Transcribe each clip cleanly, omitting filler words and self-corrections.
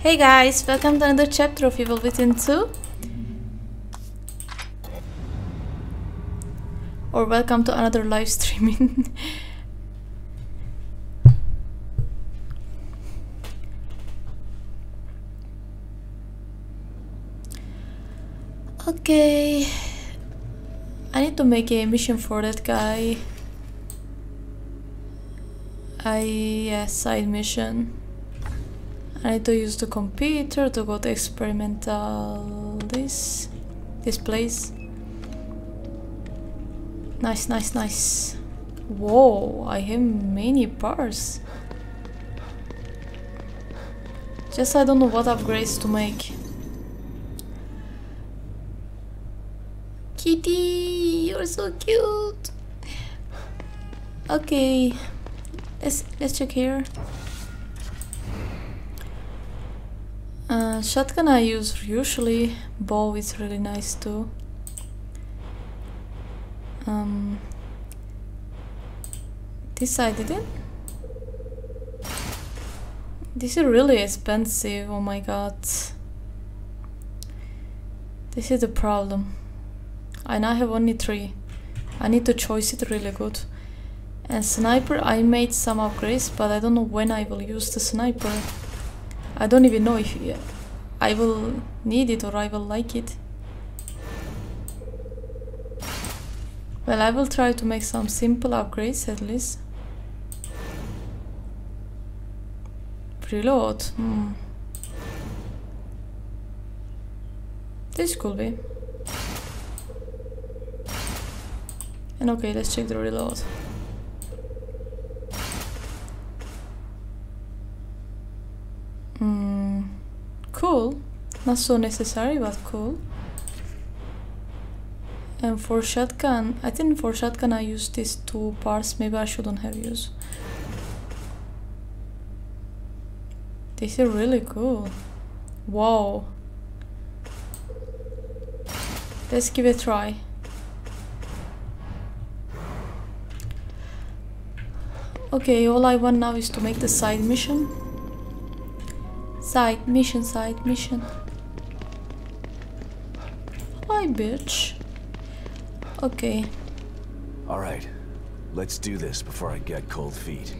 Hey guys, welcome to another chapter of Evil Within 2. Or welcome to another live streaming. Okay. I need to make a mission for that guy. Side mission. I need to use the computer to go to experimental this place. Nice. Whoa, I have many bars. Just I don't know what upgrades to make. Kitty, you're so cute. Okay, let's check here. Shotgun I use usually. Bow is really nice too. This I didn't. This is really expensive. Oh my god. This is the problem. I now have only 3. I need to choose it really good. And sniper, I made some upgrades, but I don't know when I will use the sniper. I don't even know if I will need it or I will like it. Well, I will try to make some simple upgrades at least. Preload. This could be. And okay, let's check the reload. Cool. Not so necessary, but cool. And for shotgun, I think for shotgun I use these 2 parts. Maybe I shouldn't have used. This is really cool. Wow. Let's give it a try. Okay, all I want now is to make the side mission. Side mission. Hi, bitch. Okay. All right, let's do this before I get cold feet.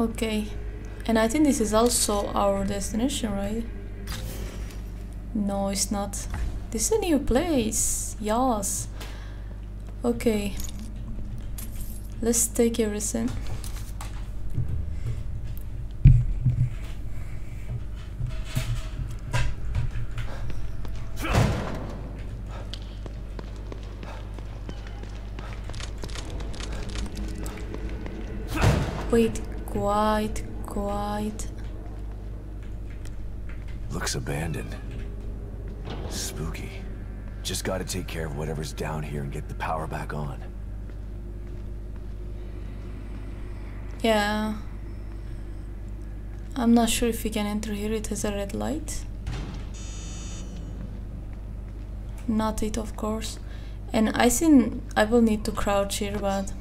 Okay, and I think this is also our destination, right? No, it's not. This is a new place. Yes. Okay. Let's take everything. Wait. Quite. Looks abandoned. Spooky. Just gotta take care of whatever's down here and get the power back on. Yeah. I'm not sure if we can enter here. It has a red light. Not it, of course. And I think I will need to crouch here, but...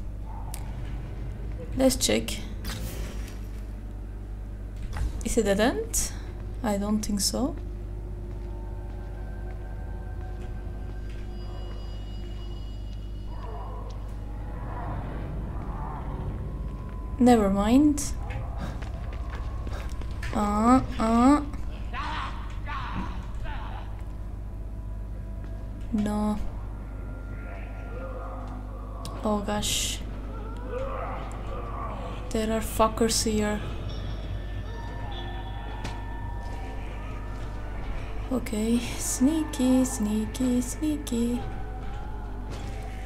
let's check. Is it a dent? I don't think so. Never mind. No. Oh gosh. There are fuckers here. Okay, sneaky.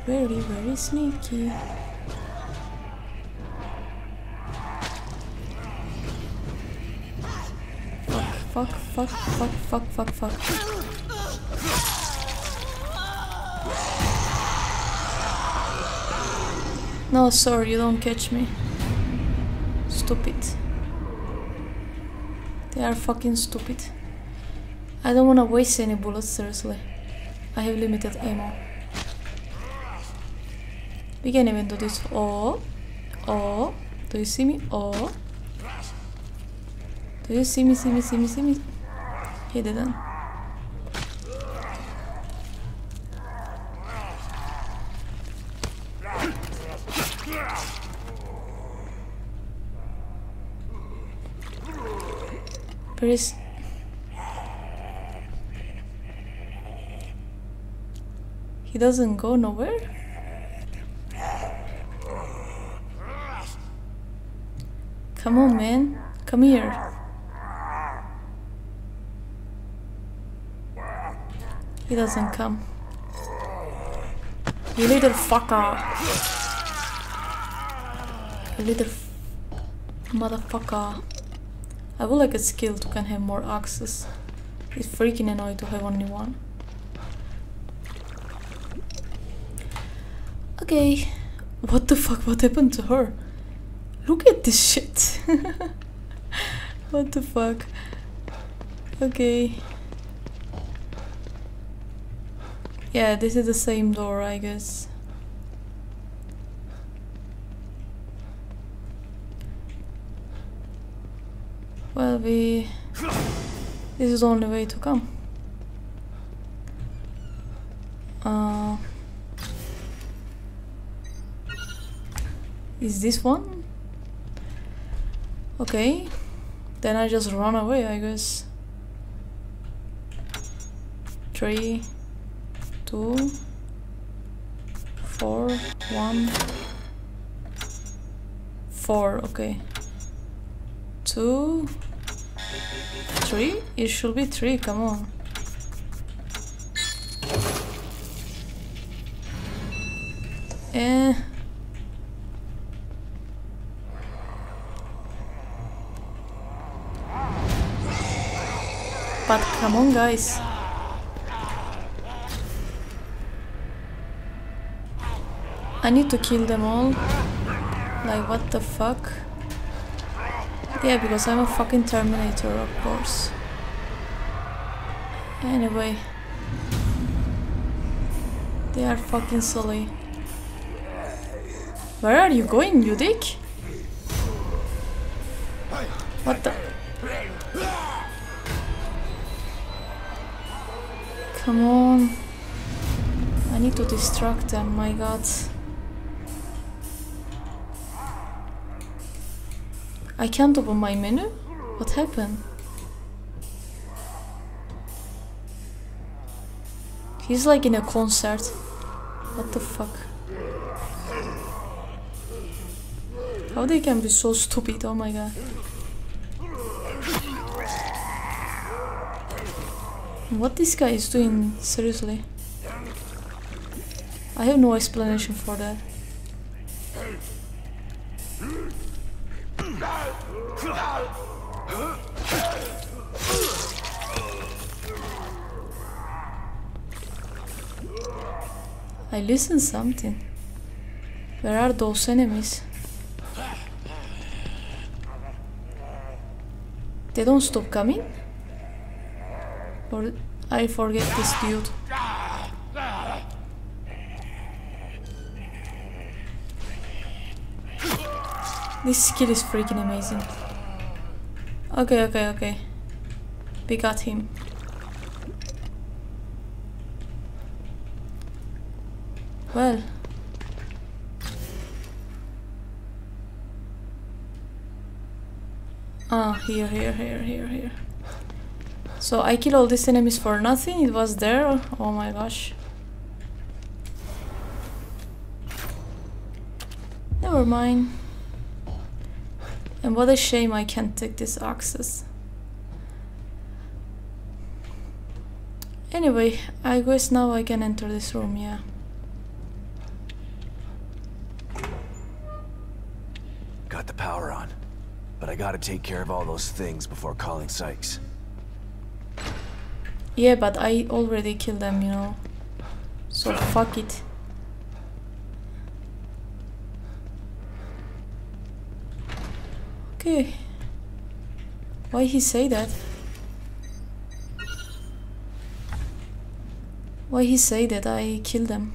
Very sneaky. Fuck. No, sorry, you don't catch me. Stupid. They are fucking stupid. I don't wanna waste any bullets, seriously. I have limited ammo. We can even do this. Oh. Oh. Do you see me? Oh. Do you see me, see me? He didn't. Please. He doesn't go nowhere? Come on, man. Come here. He doesn't come. You little fucker. You little motherfucker. I would like a skill to can have more access. It's freaking annoying to have only one. Okay. What the fuck? What happened to her? Look at this shit. What the fuck? Okay. Yeah, this is the same door, I guess. Well, we... This is the only way to come. Is this one? Okay. Then I just run away, I guess. 3, 2, 4, 1, 4. Okay. 2, 3. It should be 3. Come on. But come on, guys. I need to kill them all. Like, what the fuck? Yeah, because I'm a fucking Terminator, of course. Anyway. They are fucking silly. Where are you going, you dick? What the... Come on. I need to distract them, my god. I can't open my menu? What happened? He's like in a concert. What the fuck? How they can be so stupid, oh my god. What this guy is doing, seriously? I have no explanation for that. I listen something. Where are those enemies? They don't stop coming? Or I forget this dude. This skill is freaking amazing. Okay, okay. We got him. Well. Ah, here. So I kill all these enemies for nothing. It was there. Oh my gosh. Never mind. And what a shame I can't take this access. Anyway, I guess now I can enter this room, yeah. Got the power on, but I gotta take care of all those things before calling Sykes. Yeah, but I already killed them, you know. So fuck it. Okay. Why he say that? Why he say that I killed them?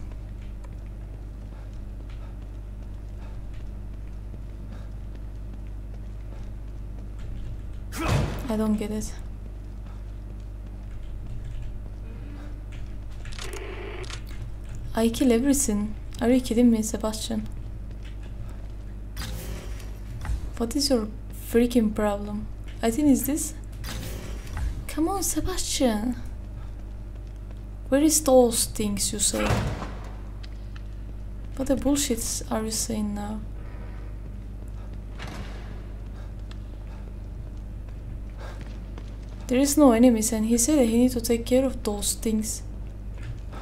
I don't get it. I kill everything. Are you kidding me, Sebastian? What is your freaking problem? I think it's this. Come on, Sebastian. Where is those things you say? What the bullshit are you saying now? There is no enemies, and he said that he needs to take care of those things.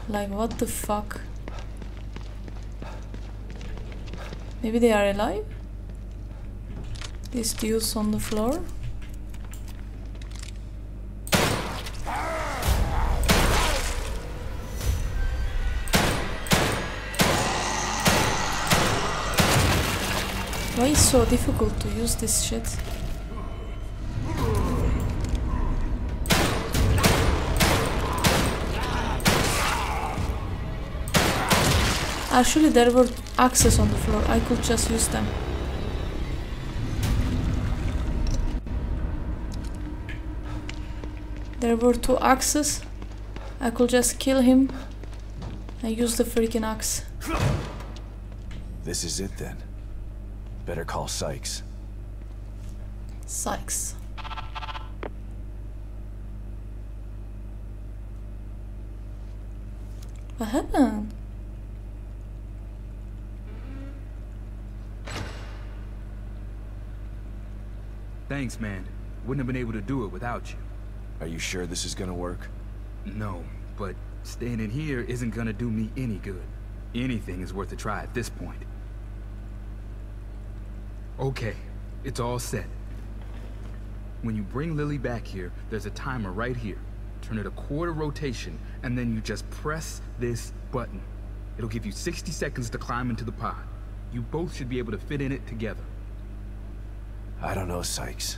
Like, what the fuck? Maybe they are alive? These dudes on the floor? Why is it so difficult to use this shit? Actually, there were axes on the floor. I could just use them. There were two axes. I could just kill him. I used the freaking axe. This is it then. Better call Sykes. Sykes. What happened? Thanks, man. Wouldn't have been able to do it without you. Are you sure this is gonna work? No, but staying in here isn't gonna do me any good. Anything is worth a try at this point. Okay, it's all set. When you bring Lily back here, there's a timer right here. Turn it a quarter rotation, and then you just press this button. It'll give you 60 seconds to climb into the pod. You both should be able to fit in it together. I don't know, Sykes.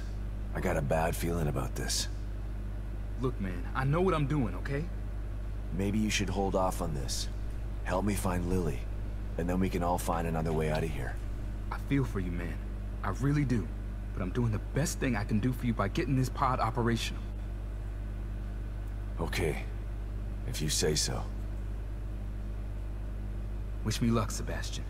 I got a bad feeling about this. Look, man, I know what I'm doing, okay? Maybe you should hold off on this. Help me find Lily, and then we can all find another way out of here. I feel for you, man. I really do. But I'm doing the best thing I can do for you by getting this pod operational. Okay. If you say so. Wish me luck, Sebastian.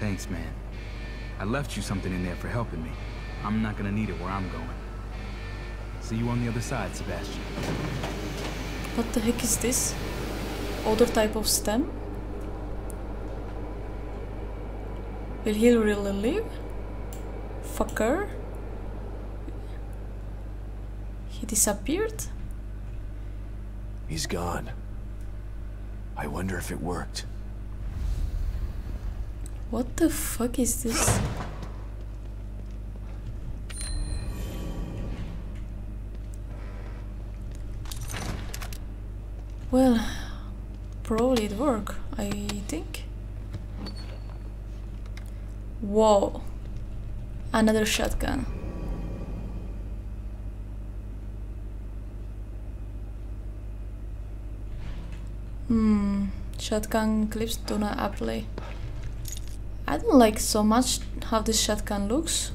Thanks, man. I left you something in there for helping me. I'm not gonna need it where I'm going. See you on the other side, Sebastian. What the heck is this? Other type of STEM? Will he really live? Fucker. He disappeared? He's gone. I wonder if it worked. What the fuck is this? Well, probably it worked, I think. Whoa. Another shotgun. Shotgun clips do not apply. I don't like so much how this shotgun looks.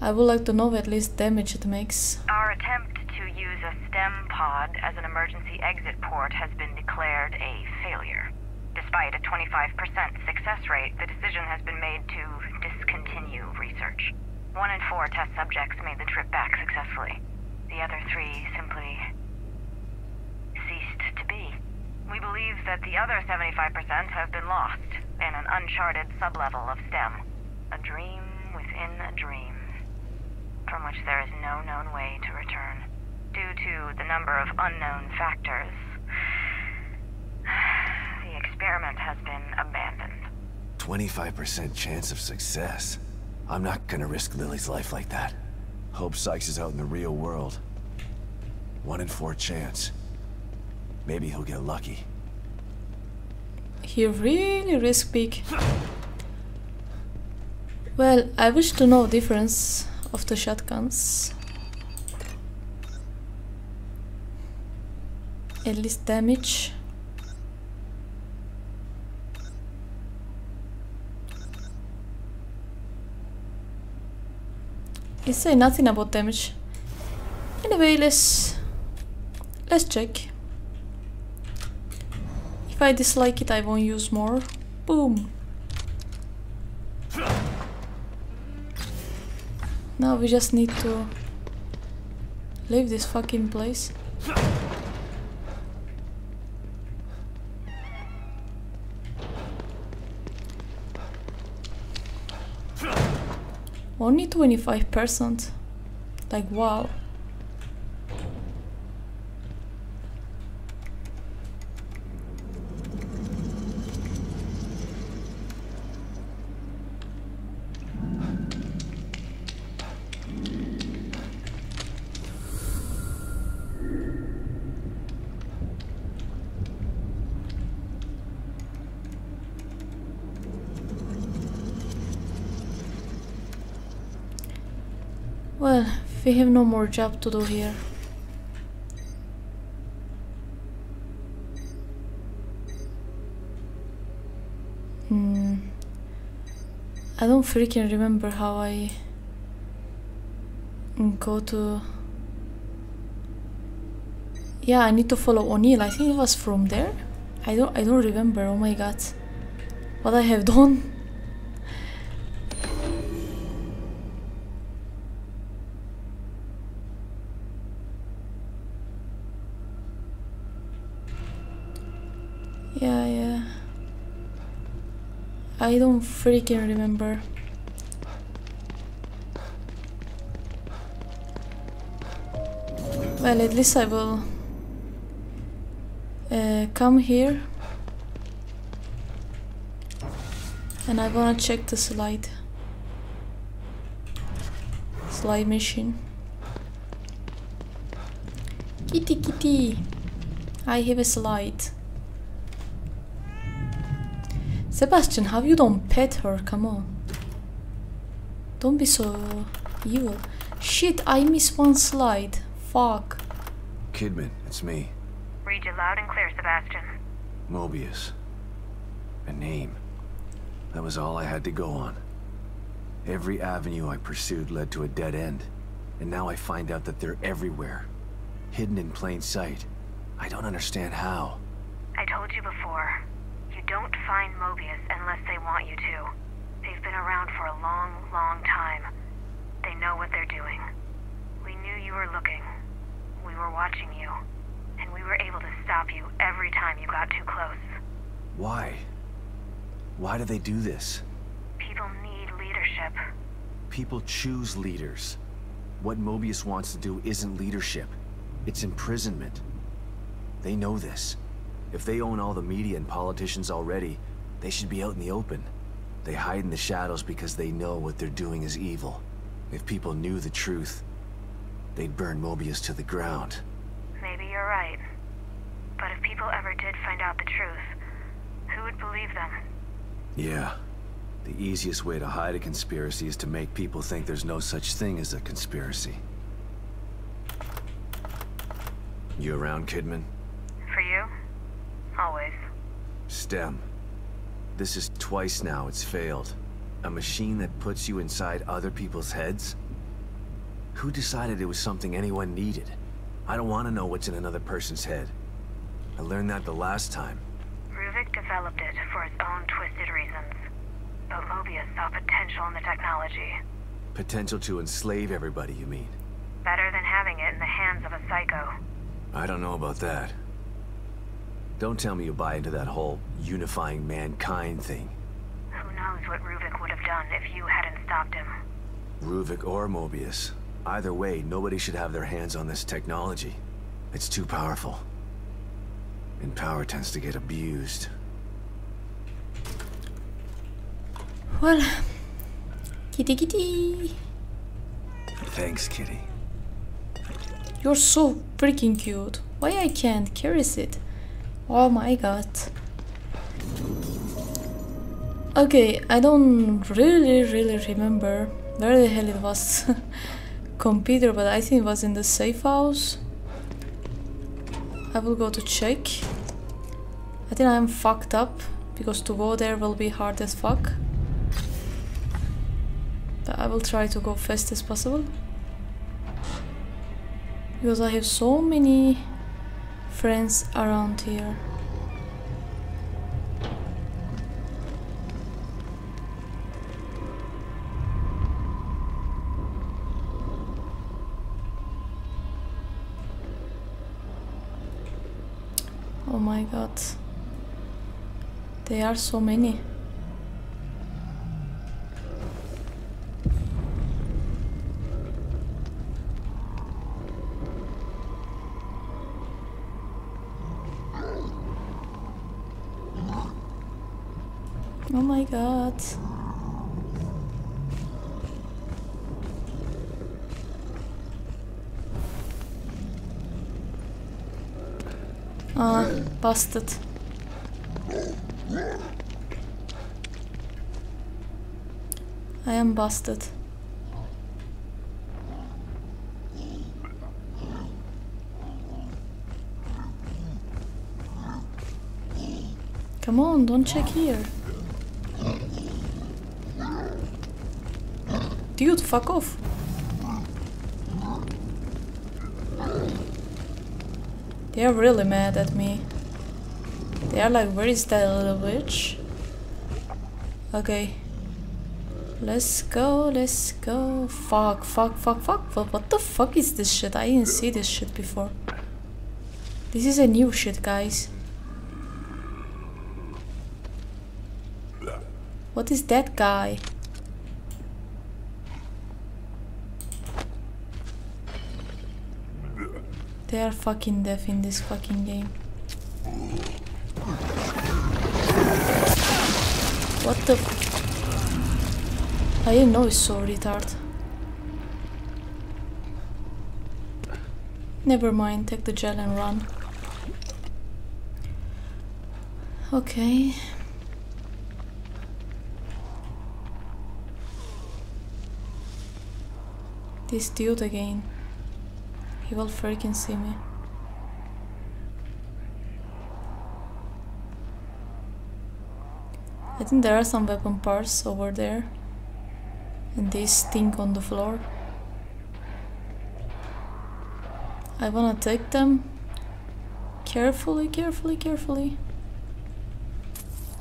I would like to know at least damage it makes. Our attempt to use a STEM pod as an emergency exit port has been declared a failure. Despite a 25% success rate, the decision has been made to discontinue research. 1 in 4 test subjects made the trip back successfully. The other 3 simply ceased to be. We believe that the other 75% have been lost in an uncharted sublevel of STEM. A dream within a dream, from which there is no known way to return. Due to the number of unknown factors, the experiment has been abandoned. 25% chance of success. I'm not gonna risk Lily's life like that. Hope Sykes is out in the real world. 1 in 4 chance. Maybe he'll get lucky. He really risk big. Well, I wish to know the difference of the shotguns. At least damage. It say nothing about damage. Anyway, let's check. If I dislike it, I won't use more. Boom. Now we just need to leave this fucking place. Only 25%. Like, wow. Well, we have no more job to do here. I don't freaking remember how I go to... Yeah, I need to follow O'Neill. I think it was from there. I don't remember. Oh my god, what I have done. Yeah. I don't freaking remember. Well, at least I will come here and I wanna check the slide machine. Kitty kitty, I have a slide. Sebastian, how you don't pet her? Come on. Don't be so evil. Shit, I missed one slide. Fuck. Kidman, it's me. Read you loud and clear, Sebastian. Mobius. A name. That was all I had to go on. Every avenue I pursued led to a dead end. And now I find out that they're everywhere. Hidden in plain sight. I don't understand how. I told you before. Don't find Mobius unless they want you to. They've been around for a long, long time. They know what they're doing. We knew you were looking. We were watching you. And we were able to stop you every time you got too close. Why? Why do they do this? People need leadership. People choose leaders. What Mobius wants to do isn't leadership. It's imprisonment. They know this. If they own all the media and politicians already, they should be out in the open. They hide in the shadows because they know what they're doing is evil. If people knew the truth, they'd burn Mobius to the ground. Maybe you're right. But if people ever did find out the truth, who would believe them? Yeah. The easiest way to hide a conspiracy is to make people think there's no such thing as a conspiracy. You around, Kidman? For you? Always. STEM. This is twice now it's failed. A machine that puts you inside other people's heads? Who decided it was something anyone needed? I don't want to know what's in another person's head. I learned that the last time. Ruvik developed it for his own twisted reasons. But Mobius saw potential in the technology. Potential to enslave everybody, you mean? Better than having it in the hands of a psycho. I don't know about that. Don't tell me you buy into that whole unifying mankind thing. Who knows what Ruvik would have done if you hadn't stopped him? Ruvik or Mobius. Either way, nobody should have their hands on this technology. It's too powerful. And power tends to get abused. Well, kitty kitty. Thanks, kitty. You're so freaking cute. Why I can't carry it? Oh my god. Okay, I don't really remember where the hell it was. Computer, but I think it was in the safe house. I will go to check. I think I'm fucked up because to go there will be hard as fuck. But I will try to go fast as possible because I have so many friends around here. Oh my god, there are so many. Oh my god. Ah, busted. I am busted. Come on, don't check here. Dude, fuck off. They are really mad at me. They are like, where is that little witch? Okay. Let's go. Fuck. What the fuck is this shit? I didn't see this shit before. This is a new shit, guys. What is that guy? They are fucking deaf in this fucking game. What the? I didn't know it's so retarded. Never mind, take the gel and run. Okay. This dude again. He will freaking see me. I think there are some weapon parts over there. And they stink on the floor. I wanna take them carefully.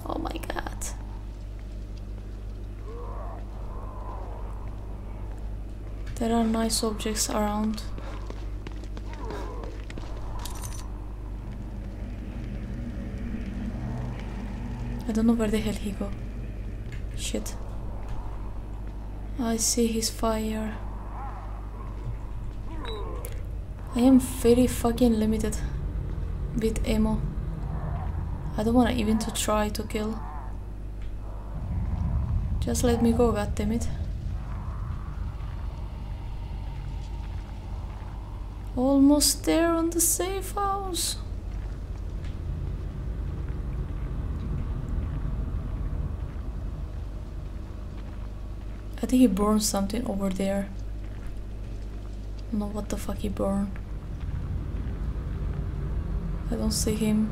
Oh my god. There are nice objects around. I don't know where the hell he go. Shit. I see his fire. I am very fucking limited with ammo. I don't wanna even to try to kill. Just let me go, goddammit. Almost there on the safe house. I think he burned something over there. I don't know what the fuck he burned. I don't see him.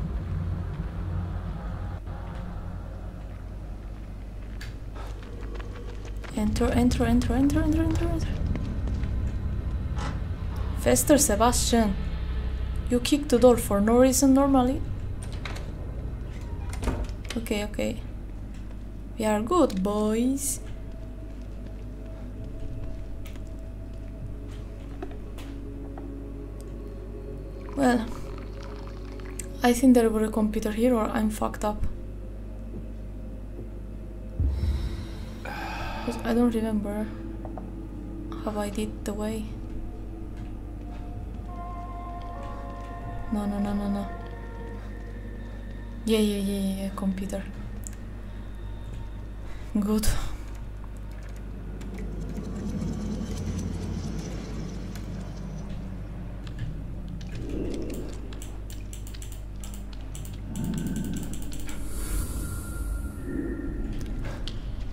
Enter. Faster, Sebastian. You kick the door for no reason normally. Okay. We are good, boys. Well, I think there were a computer here or I'm fucked up. Because I don't remember how I did the way. No. Yeah, computer. Good.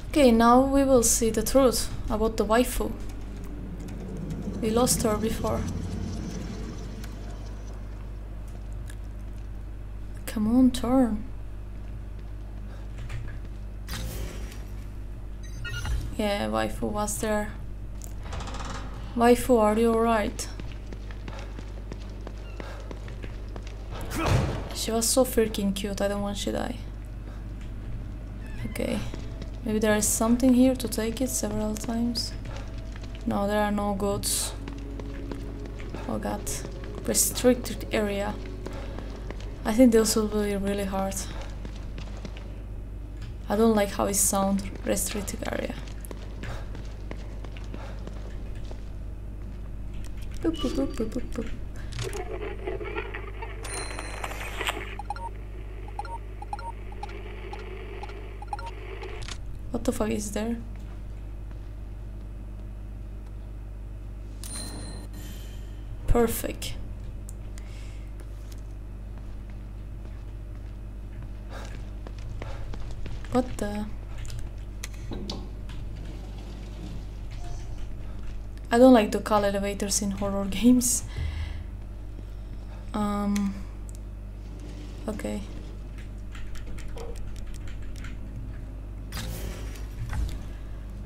Okay, now we will see the truth about the waifu. We lost her before. Come on, turn. Yeah, waifu was there. Waifu, are you alright? She was so freaking cute, I don't want she die. Okay. Maybe there is something here to take it several times. No, there are no goods. Oh god. Restricted area. I think this will be really hard. I don't like how it sounds, restricted area. Boop, boop, boop, boop, boop, boop. What the fuck is there? Perfect. What the? I don't like to call elevators in horror games. Okay.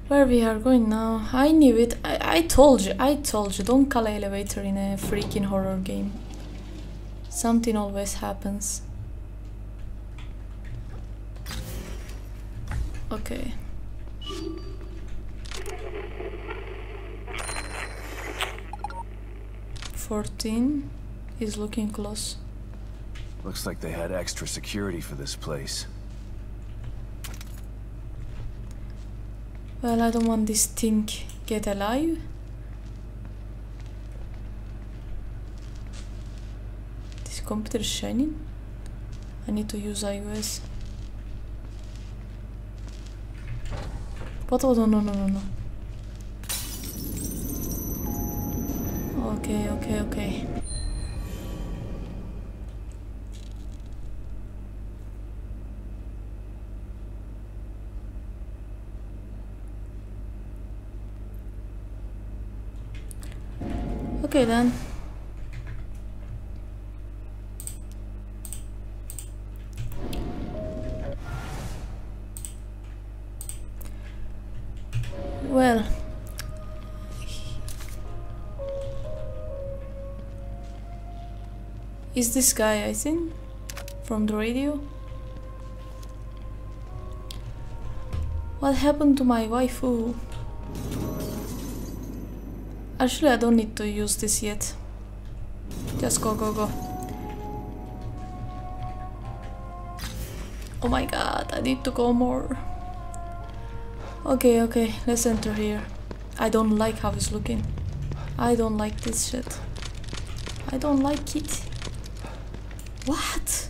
Where we are going now? I knew it. I told you. Don't call an elevator in a freaking horror game. Something always happens. Okay. $14 is looking close. Looks like they had extra security for this place. Well, I don't want this thing get alive. This computer is shining. I need to use iOS. What? Oh, no. Okay. Okay then. Well, is this guy, I think, from the radio? What happened to my waifu? Actually, I don't need to use this yet. Just go. Oh my god, I need to go more. Okay, let's enter here. I don't like how it's looking. I don't like this shit. I don't like it. What?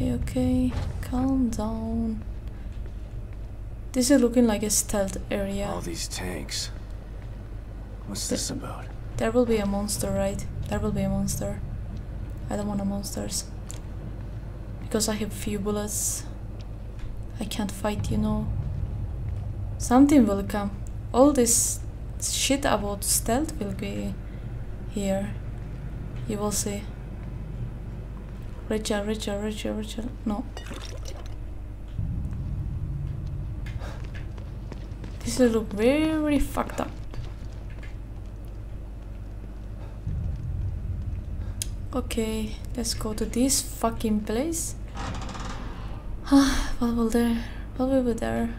Okay, calm down. This is looking like a stealth area. All these tanks. What's this about? There will be a monster, right? There will be a monster. I don't want monsters. Because I have few bullets. I can't fight, you know. Something will come. All this shit about stealth will be here. You will see. Richard. No. This will look very fucked up. Okay, let's go to this fucking place. What will be there?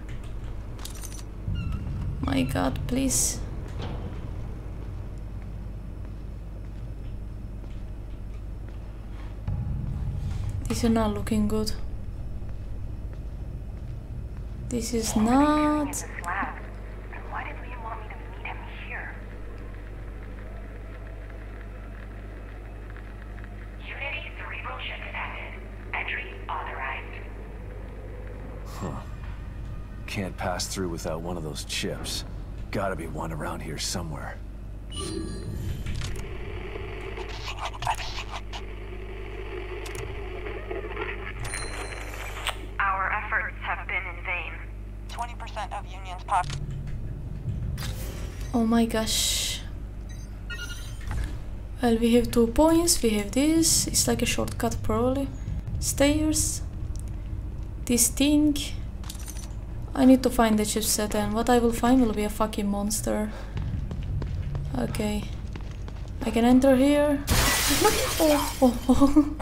My god, please. This is not looking good. This is not... Can't pass through without one of those chips. Gotta be one around here somewhere. Our efforts have been in vain. 20% Oh my gosh. Well, we have 2 points, we have this, it's like a shortcut probably. Stairs. This thing. I need to find the chipset, and what I will find will be a fucking monster. Okay. I can enter here. Oh, oh, oh.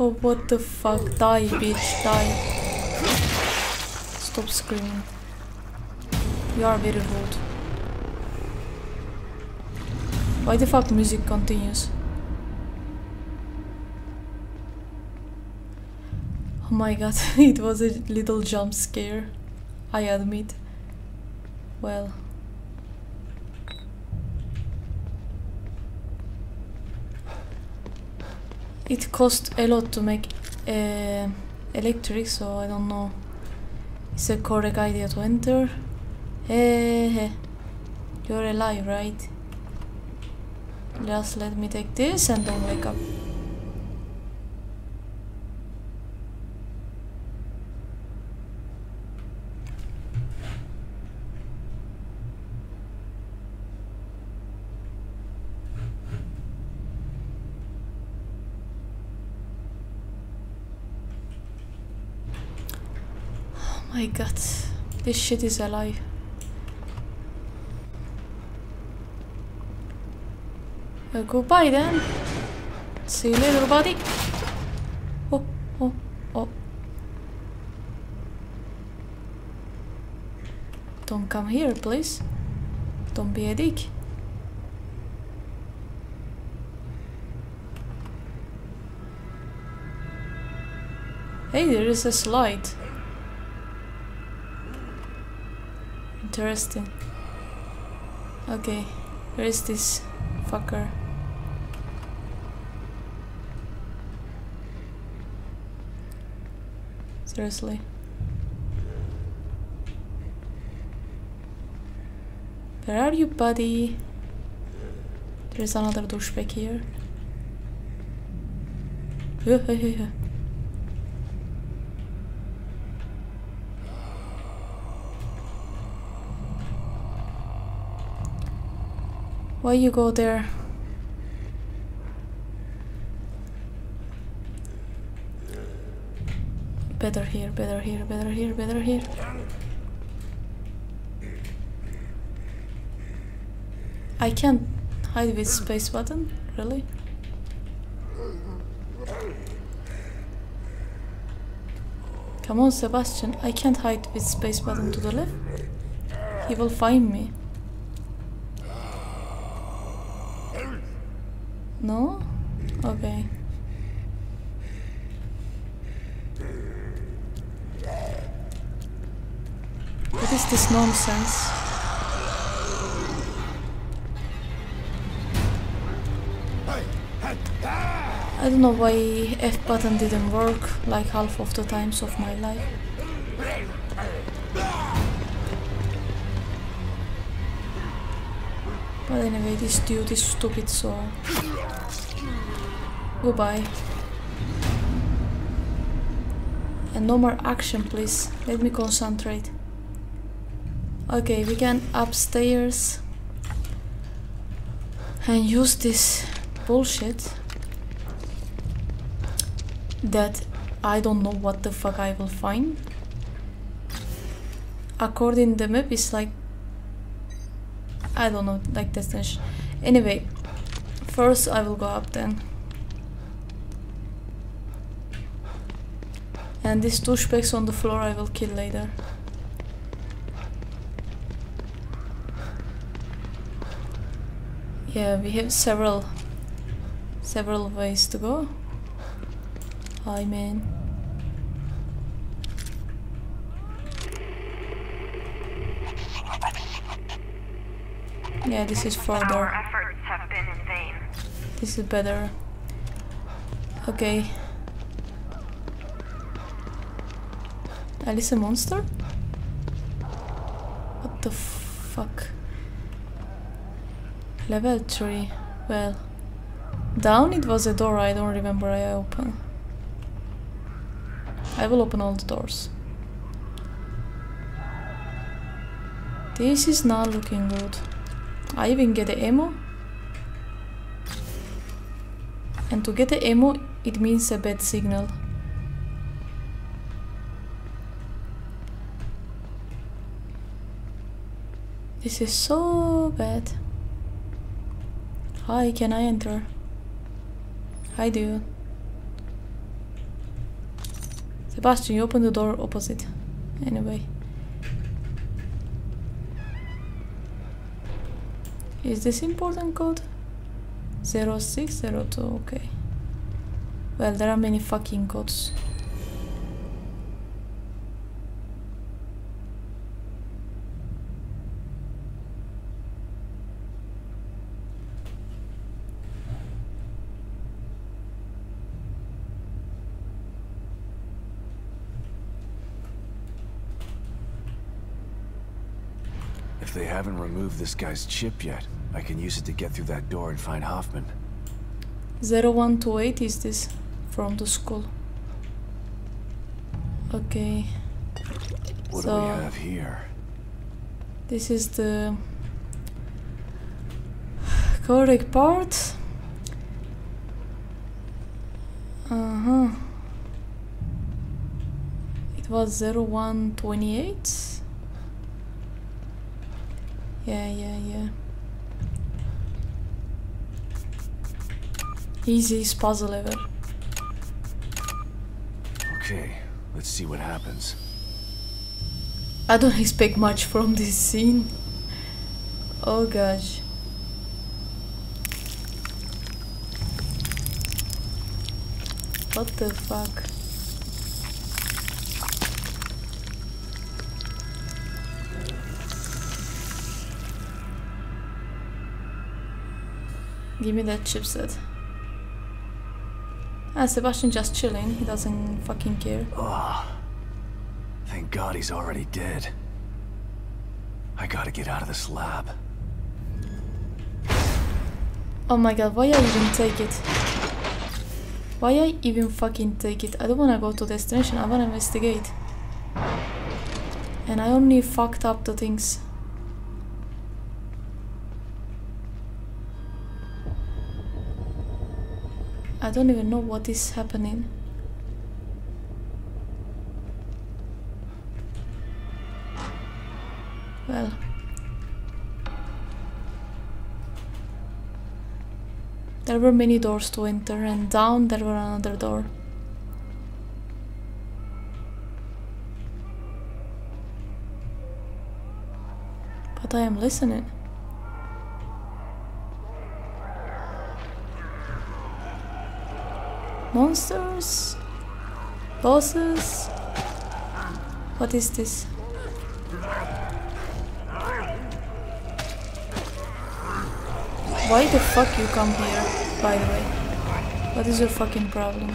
Oh, what the fuck. Die, bitch, die. Stop screaming. You are very rude. Why the fuck music continues? Oh my god, it was a little jump scare, I admit. Well. It cost a lot to make electric, so I don't know. It's a correct idea to enter. You're alive, right? Just let me take this and don't wake up. Oh my god, this shit is alive. Well, goodbye then. See you later, buddy. Oh, oh, oh. Don't come here, please. Don't be a dick. Hey, there is a slide. Interesting. Okay, where is this fucker? Seriously. Where are you, buddy? There is another douchebag here. Why you go there? Better here, better here, better here, better here. I can't hide with space button, really? Come on, Sebastian, I can't hide with space button to the left. He will find me. No? Okay. What is this nonsense? I don't know why F button didn't work like half of the times of my life. But anyway, this dude is stupid, so... Goodbye. And no more action, please. Let me concentrate. Okay, we can upstairs and use this bullshit that I don't know what the fuck I will find. According to the map, it's like, I don't know, like destination. Anyway, first I will go up then. And these douchebags on the floor I will kill later. Yeah, we have several ways to go. I mean... Yeah, this is further. Our efforts have been in vain. This is better. Okay. Alice a monster? What the fuck? Level 3. Well, down it was a door I don't remember I opened. I will open all the doors. This is not looking good. I even get the ammo. And to get the ammo, it means a bad signal. This is so bad. Hi, can I enter? Hi, dude. Sebastian, you open the door opposite. Anyway. Is this important code? 0602, okay. Well, there are many fucking codes. If they haven't removed this guy's chip yet, I can use it to get through that door and find Hoffman. 0128 is this from the school. Okay. What do we have here? This is the correct part. Uh-huh. It was 0128. Yeah. Easiest puzzle ever. Okay, let's see what happens. I don't expect much from this scene. Oh gosh. What the fuck? Give me that chipset. Ah, Sebastian just chilling. He doesn't fucking care. Oh, thank God he's already dead. I gotta get out of this lab. Oh my God, why I even take it? Why I even fucking take it? I don't wanna go to destination. I wanna investigate. And I only fucked up the things. I don't even know what is happening. Well. There were many doors to enter, and down there were another door. But I am listening. Monsters? Bosses? What is this? Why the fuck you come here, by the way? What is your fucking problem?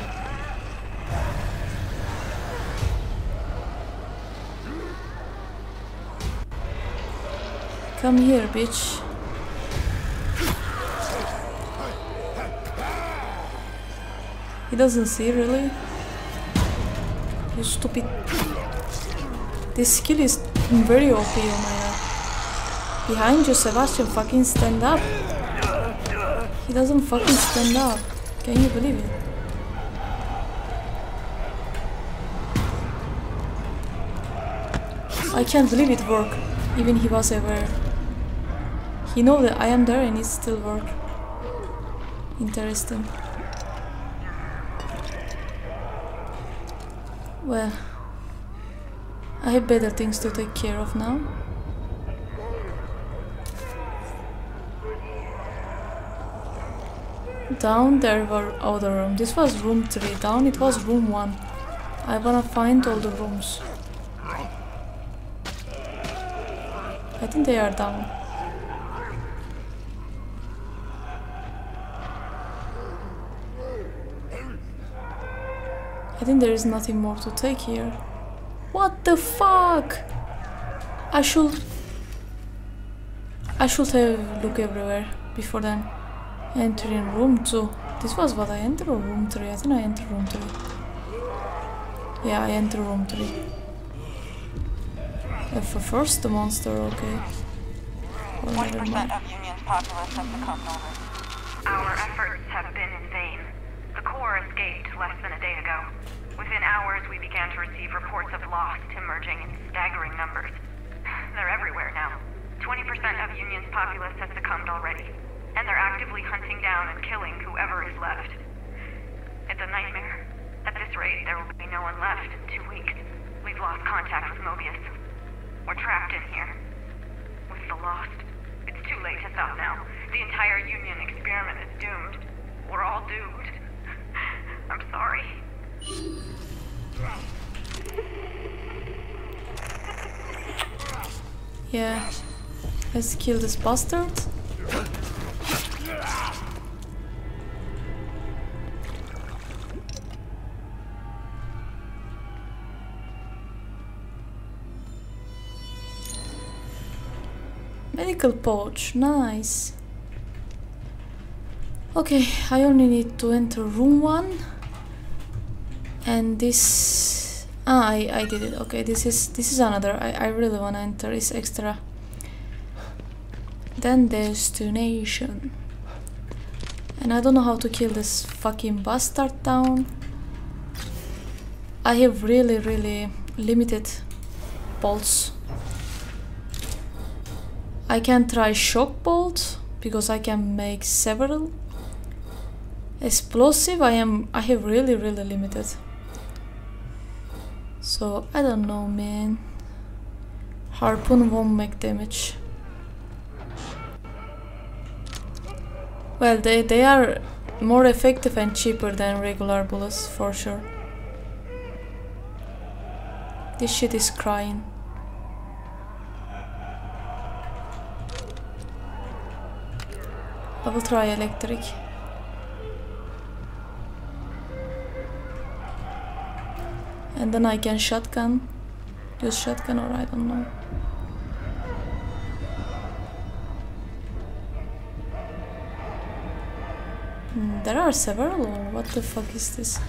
Come here, bitch. He doesn't see, really? You stupid... This skill is very OP, Myra. Behind you, Sebastian, fucking stand up! He doesn't fucking stand up. Can you believe it? I can't believe it worked. Even he was aware. He knows that I am there and it still worked. Interesting. Well, I have better things to take care of now. Down there were other rooms. This was room 3. Down it was room 1. I wanna find all the rooms. I think they are down. I think there is nothing more to take here. What the fuck? I should have looked everywhere before then. Entering room 2. This was what I entered, or room 3? I think I entered room 3. Yeah, I entered room 3. First the monster, okay. 20% of Union's populace have become nobles. Our efforts have been in vain. The Corps escaped less than a day ago. Within hours, we began to receive reports of lost emerging in staggering numbers. They're everywhere now. 20% of Union's populace has succumbed already, and they're actively hunting down and killing whoever is left. It's a nightmare. At this rate, there will be no one left in 2 weeks. We've lost contact with Mobius. We're trapped in here. With the lost. It's too late to stop now. The entire Union experiment is doomed. We're all doomed. I'm sorry. Yeah. Let's kill this bastard. Medical pouch, nice. Okay, I only need to enter room 1. And this... Ah, I did it. Okay, this is another. I really wanna enter this extra. Then destination. And I don't know how to kill this fucking bastard town. I have really, really limited bolts. I can try shock bolt, because I can make several. Explosive, I have really, really limited. So, I don't know, man. Harpoon won't make damage. Well, they are more effective and cheaper than regular bullets, for sure. This shit is crying. I will try electric. And then I can shotgun. Use shotgun or I don't know. There are several. What the fuck is this?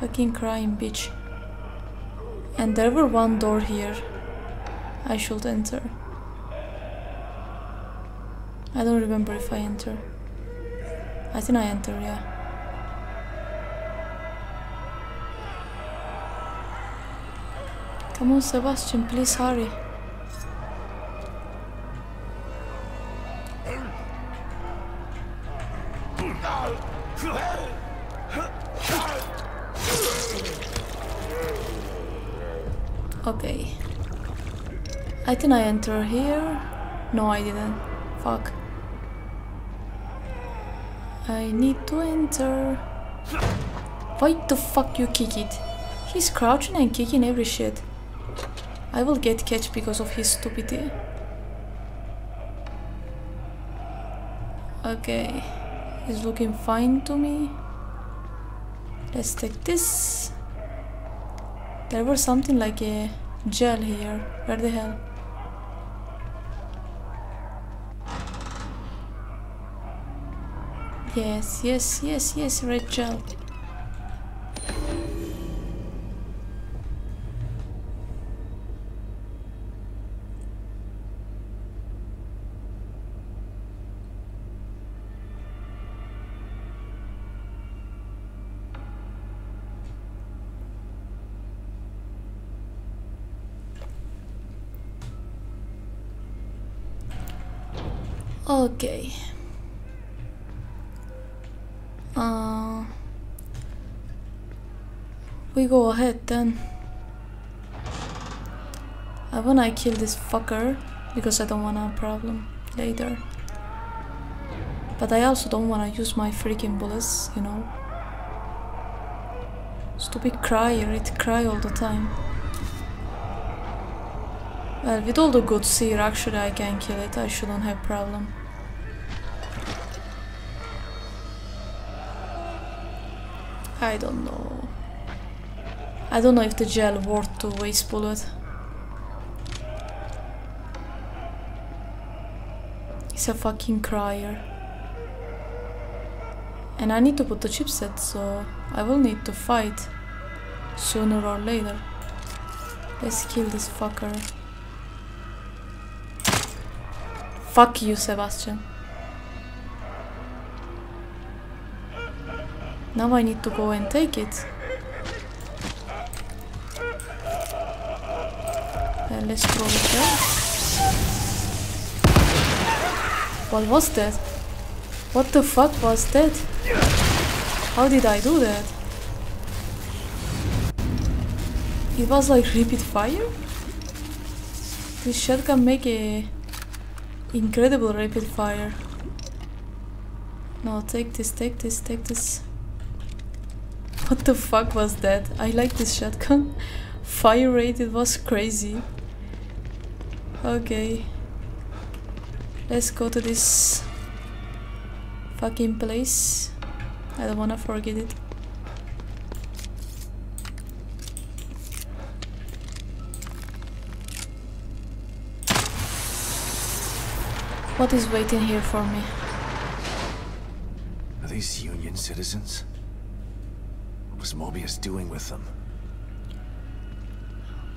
Fucking crying bitch. And there were one door here. I should enter. I don't remember if I enter. I think I enter, yeah. Come on, Sebastian, please hurry. Okay. I think I enter here. No, I didn't. Fuck. I need to enter. Why the fuck you kick it? He's crouching and kicking every shit. I will get catch because of his stupidity. Okay. He's looking fine to me. Let's take this. There was something like a gel here. Where the hell? Yes, red gel. Okay. We go ahead then. I wanna kill this fucker because I don't want a problem later. But I also don't wanna use my freaking bullets, you know. Stupid crier, it cry all the time. Well, with all the goods here, actually I can kill it, I shouldn't have problem. I don't know. I don't know if the gel worth to waste bullet. It's a fucking crier. And I need to put the chipset, so I will need to fight sooner or later. Let's kill this fucker. Fuck you, Sebastian. Now I need to go and take it. And let's throw it there. What was that? What the fuck was that? How did I do that? It was like rapid fire? This shot can make a incredible rapid fire. No, take this, take this, take this. What the fuck was that? I like this shotgun. Fire rate, it was crazy. Okay. Let's go to this fucking place. I don't wanna forget it. What is waiting here for me? Are these Union citizens? What was Mobius doing with them?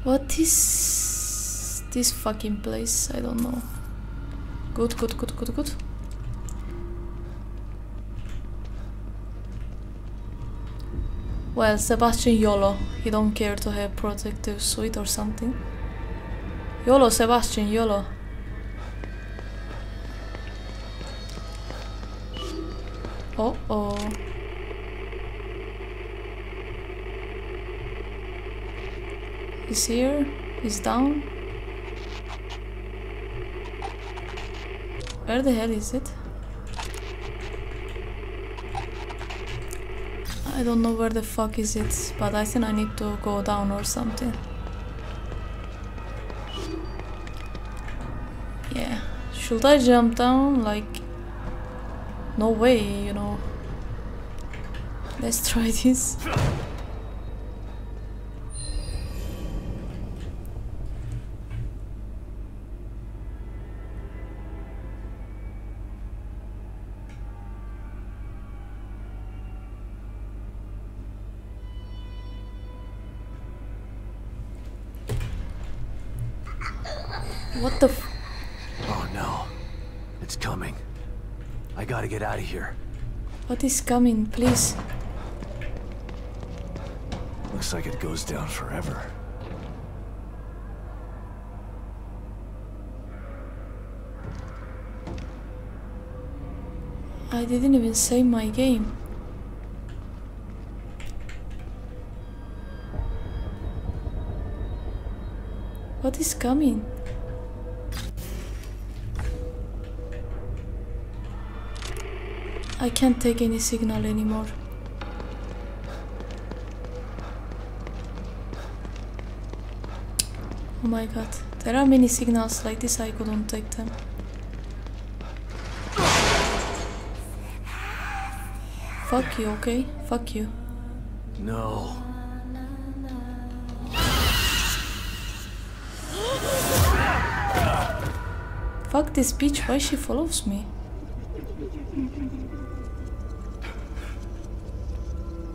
What is this fucking place? I don't know. Good, good, good, good, good. Well, Sebastian YOLO. He don't care to have protective suite or something. YOLO, Sebastian, YOLO. Oh, oh. He's here. He's down. Where the hell is it? I don't know where the fuck is it, but I think I need to go down or something. Yeah. Should I jump down? Like, no way, you know. Let's try this. What the f— oh no, it's coming. I gotta get out of here. What is coming, please? Looks like it goes down forever. I didn't even save my game. What is coming? I can't take any signal anymore. Oh my god. There are many signals like this, I couldn't take them. Fuck you, okay? Fuck you. No. Fuck this bitch, why she follows me?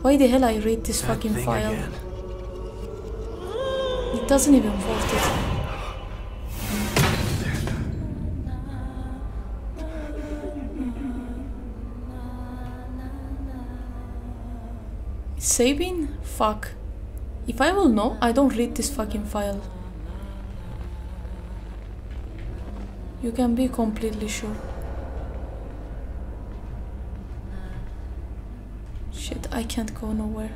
Why the hell I read this fucking file? Again. It doesn't even worth it. Saving? Fuck. If I will know, I don't read this fucking file. You can be completely sure. I can't go nowhere.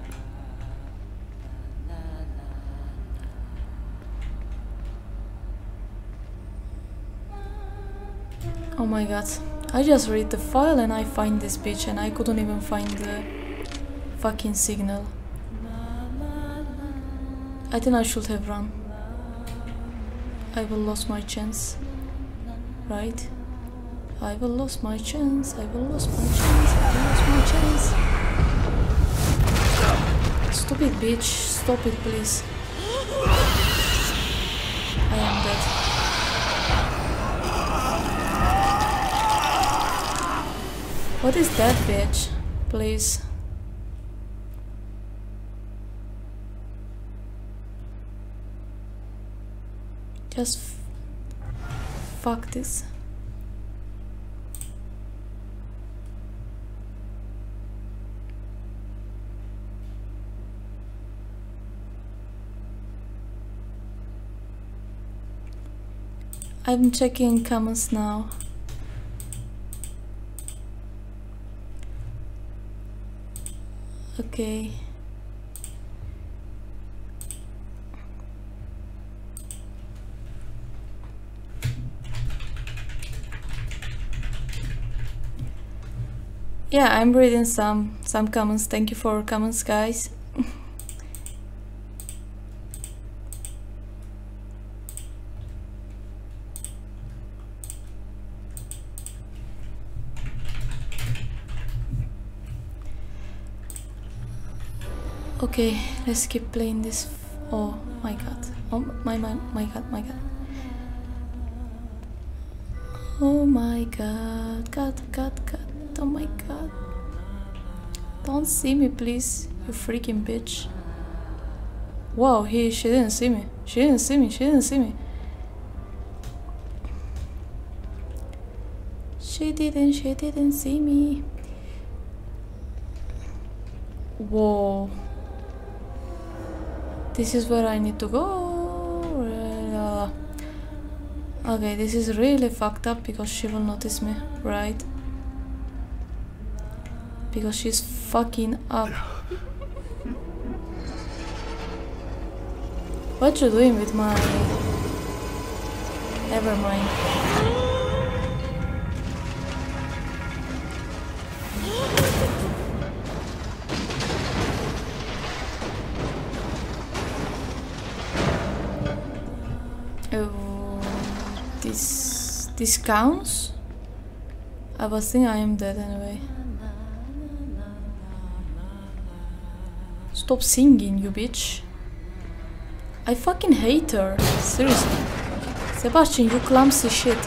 Oh my god. I just read the file and I find this bitch and I couldn't even find the fucking signal. I think I should have run. I will lose my chance. Right? I will lose my chance. I will lose my chance. I will lose my chance. Stupid bitch, stop it, please. I am dead. What is that, bitch? please. Just fuck this. I'm checking comments now. Okay. Yeah, I'm reading some comments. Thank you for comments, guys. Okay, let's keep playing this. Oh my god. Oh my god. Oh my god. God. Oh my god. Don't see me, please, you freaking bitch. Wow, she didn't see me. She didn't see me. She didn't see me. Whoa. This is where I need to go. Okay, this is really fucked up because she will notice me, right? Because she's fucking up. What you doing with my... Never mind. Oh, this counts? I was thinking I am dead anyway. Stop singing, you bitch. I fucking hate her. Seriously. Sebastian, you clumsy shit.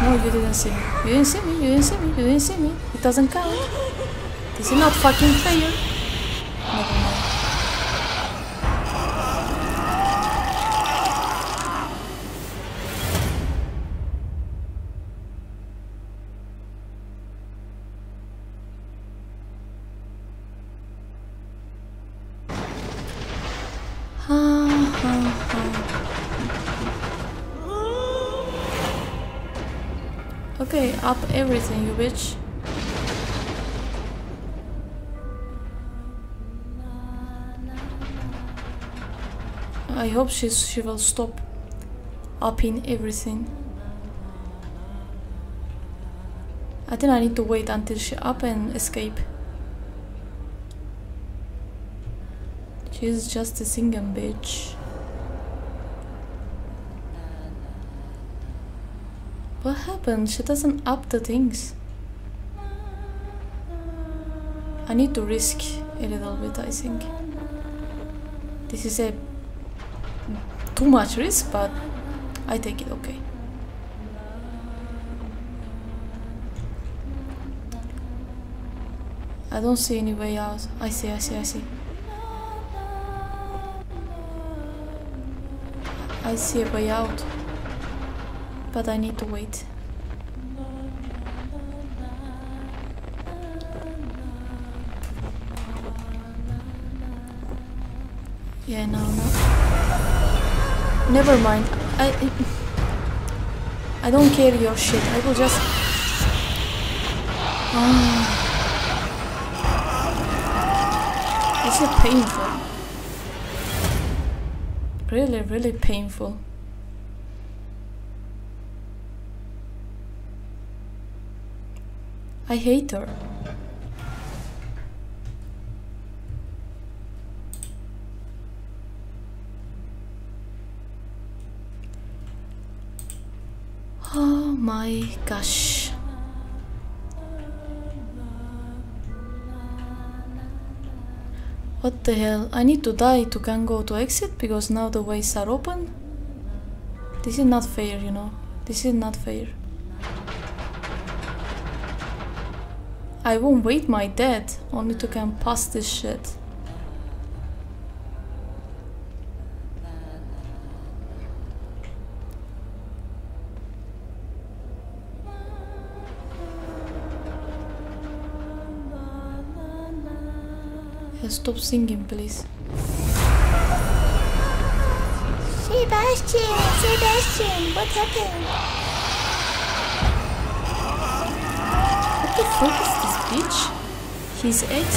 No, you didn't see me. You didn't see me. It doesn't count. This is not fucking fair. Never mind. Okay, up everything, you bitch. I hope she will stop upping everything. I think I need to wait until she up and escape. She's just a singing bitch. What happened? She doesn't up the things. I need to risk a little bit, I think. This is a... too much risk, but I take it, okay. I don't see any way out. I see. I see a way out, but I need to wait. Yeah, no. Never mind. I don't care your shit. I will just... This is painful. Really, really painful. I hate her. Oh my gosh. What the hell? I need to die to can go to exit because now the ways are open. This is not fair, you know. This is not fair. I won't wait my death only to come past this shit. Stop singing, please. Sebastian! Sebastian! What happened? What the fuck is this bitch? His ex?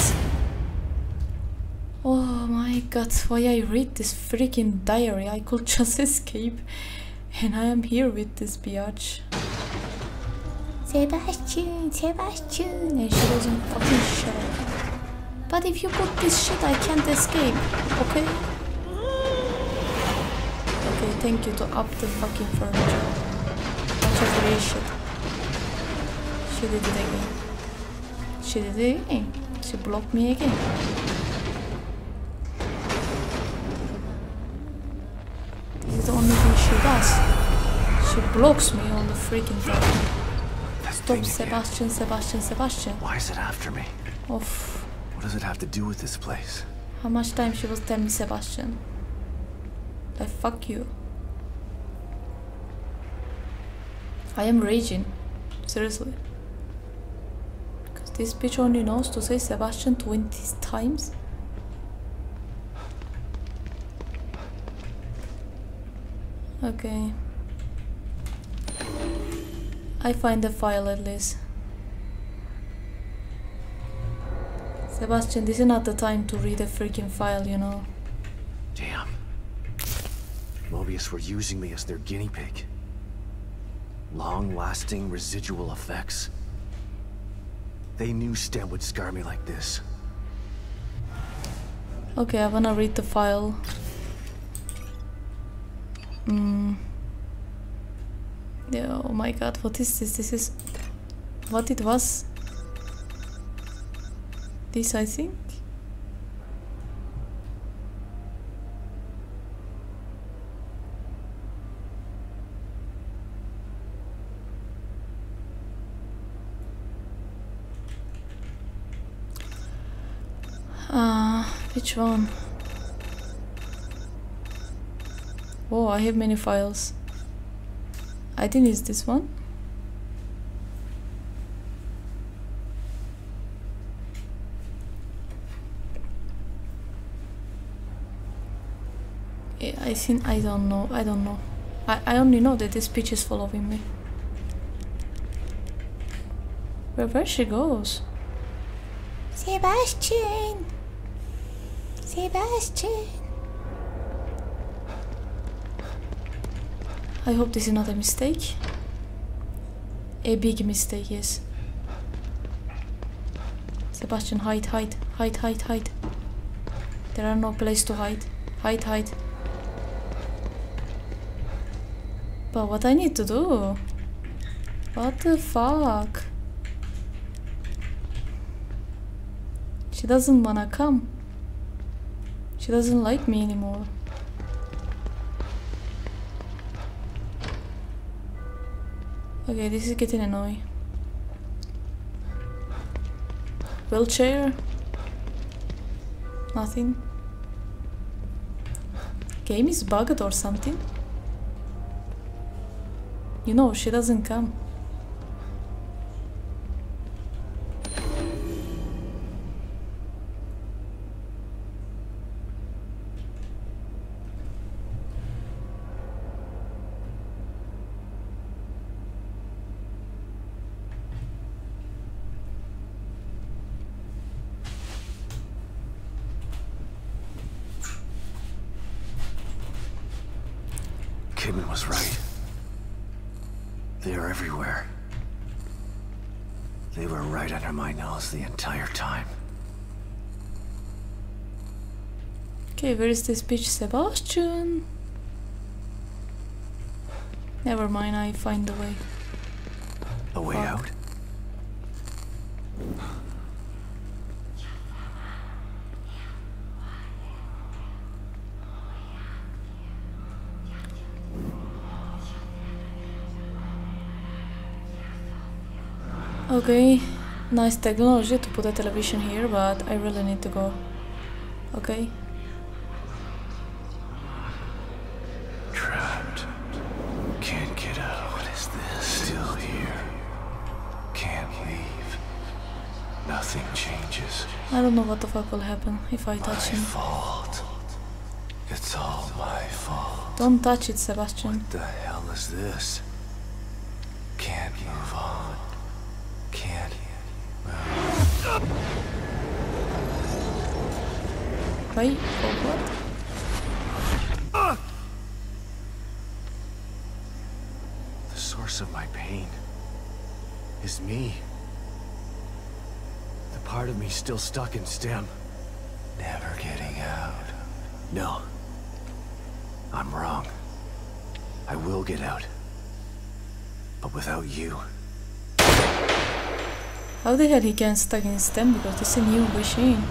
Oh my god, why I read this freaking diary? I could just escape and I am here with this biatch. Sebastian! Sebastian! And she doesn't fucking shut up. But if you put this shit, I can't escape, okay? Okay, thank you to up the fucking furniture. Bunch of real shit. She did it again. She did it again. She blocked me again. This is the only thing she does. She blocks me on the freaking thing. Stop, Sebastian, Sebastian, Sebastian. Why is it after me? Off. What does it have to do with this place? How much time she was telling me, Sebastian? Like, fuck you. I am raging. Seriously. Because this bitch only knows to say Sebastian 20 times. Okay. I find the file at least. Sebastian, this is not the time to read a freaking file, you know. Damn. Mobius were using me as their guinea pig. Long-lasting residual effects. They knew STEM would scar me like this. Okay, I wanna read the file. Yeah, oh my god, what is this? This is... what it was? This, I think. Which one? Oh, I have many files. I think it's this one. I think I don't know. I only know that this bitch is following me. Where she goes? Sebastian! Sebastian! I hope this is not a mistake. A big mistake, yes. Sebastian, hide. There are no place to hide. Hide. But what I need to do? What the fuck? She doesn't wanna come. She doesn't like me anymore. Okay, this is getting annoying. Wheelchair? Nothing. Game is bugged or something? You know, she doesn't come. Kidman was right. They are everywhere. They were right under my nose the entire time. Okay, where is this bitch Sebastian? Never mind, I find a way. A way out? Okay, nice technology to put a television here, but I really need to go. Okay. Trapped. Can't get out. What is this? Still here. Can't leave. Nothing changes. I don't know what the fuck will happen if I touch him. It's all my fault. Don't touch it, Sebastian. What the hell is this? Can't move on. Can't move. Wait, for what? The source of my pain is me. The part of me still stuck in STEM. Never getting out. No. I'm wrong. I will get out. But without you. How the hell he can stuck in STEM because it's a new machine?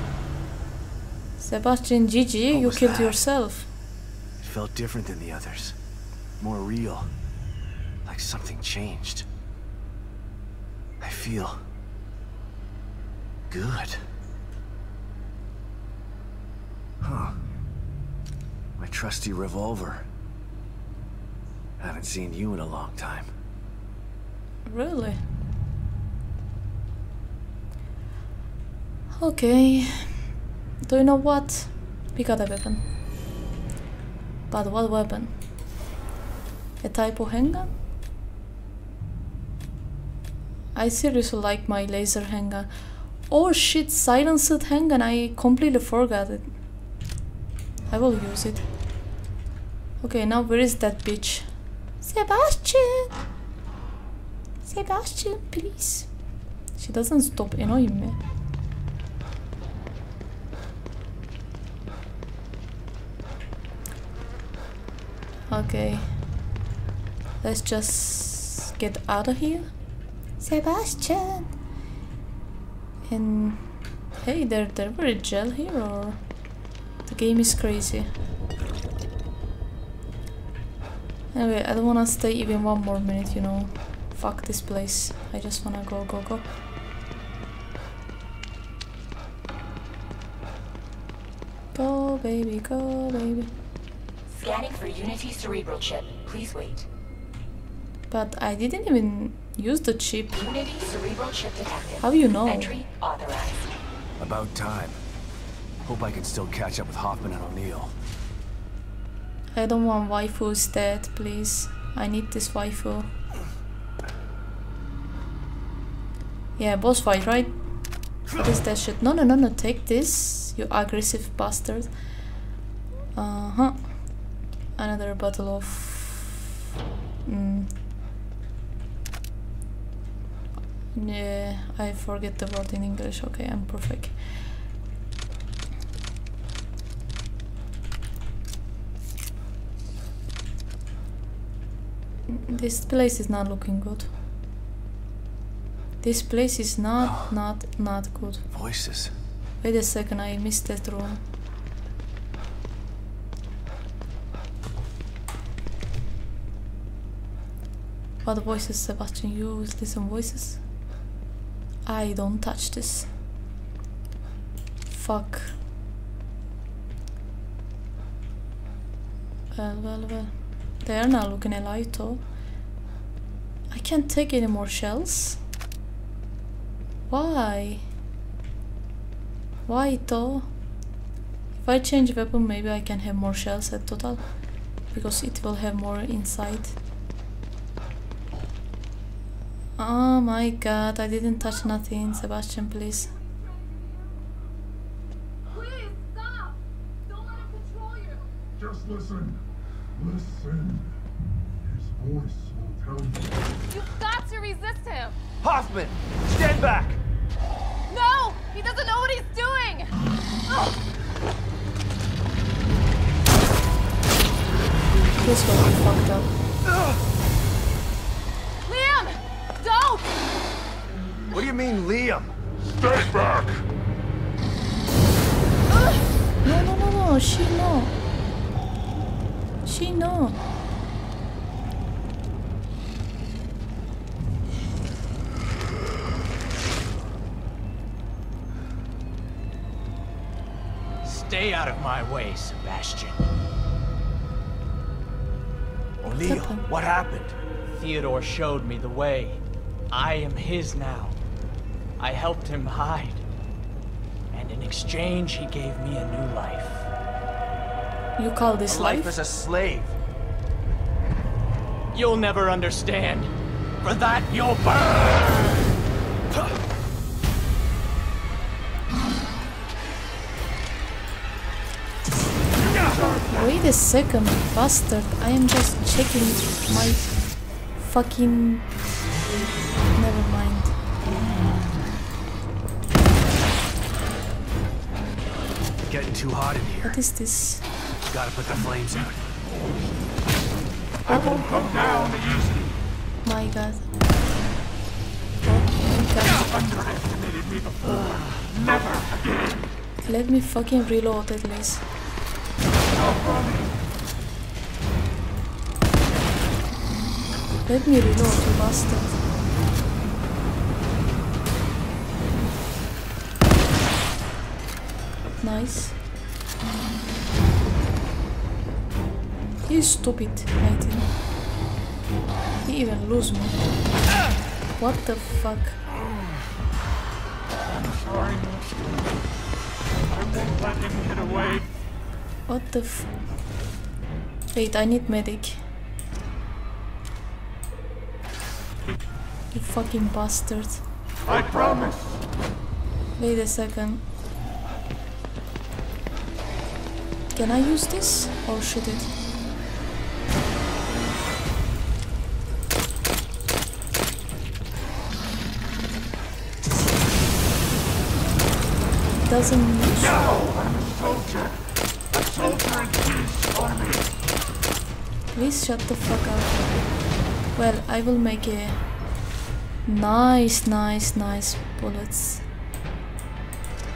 Sebastian, GG, you killed yourself. It felt different than the others. More real. Like something changed. I feel good. Huh. My trusty revolver. I haven't seen you in a long time. Really? Okay. Do you know what? We got a weapon. But what weapon? A type of handgun? I seriously like my laser handgun. Oh shit, silenced handgun. I completely forgot it. I will use it. Okay, now where is that bitch? Sebastian! Sebastian, please. She doesn't stop annoying me. Okay. Let's just get out of here. Sebastian! And hey, there were a jail here or... The game is crazy. Anyway, I don't wanna stay even one more minute, you know. Fuck this place. I just wanna go, go, go. Go, baby, go, baby. Scanning for Unity Cerebral Chip. Please wait. But I didn't even use the chip. Unity Cerebral Chip detected. How do you know? Entry authorized. About time. Hope I can still catch up with Hoffman and O'Neill. I don't want waifus dead, please. I need this waifu. Yeah, boss fight, right? What is that shit? No, no, no, no, take this, you aggressive bastard. Uh-huh. Another bottle of... Yeah, I forget the word in English. Okay, I'm perfect. This place is not looking good. This place is not good. Voices. Wait a second, I missed that room. What voices, Sebastian? You listen voices? I don't touch this. Fuck. Well, well, well. They are not looking alive though. I can't take any more shells. Why? Why though? If I change weapon, maybe I can have more shells at total. Because it will have more inside. Oh my god, I didn't touch nothing. Sebastian, please. Please stop! Don't let him control you! Just listen. Listen, his voice will tell you. You've got to resist him! Hoffman, stand back! No! He doesn't know what he's doing! This will be fucked up. Liam! Don't! What do you mean, Liam? Stand back! No, no, no, no, she no. She know. Stay out of my way, Sebastian. O'Neill, what happened? Theodore showed me the way. I am his now. I helped him hide. And in exchange, he gave me a new life. You call this life? Life as a slave. You'll never understand. For that, you'll burn! Wait a second, bastard. I am just checking my fucking... Never mind. Getting too hot in here. What is this? Gotta put the flames out. I won't come down easy. My god. Underestimated me before. Never again. Let me fucking reload at least. Let me reload, you bastard. Nice. He is stupid, I think. He even lose me. What the fuck? I'm sorry. I won't let him get away. What the f... Wait, I need medic. You fucking bastard. I promise! Wait a second. Can I use this? Or should it? It doesn't... No! I'm a soldier! Please shut the fuck up. Well, I will make a nice bullets.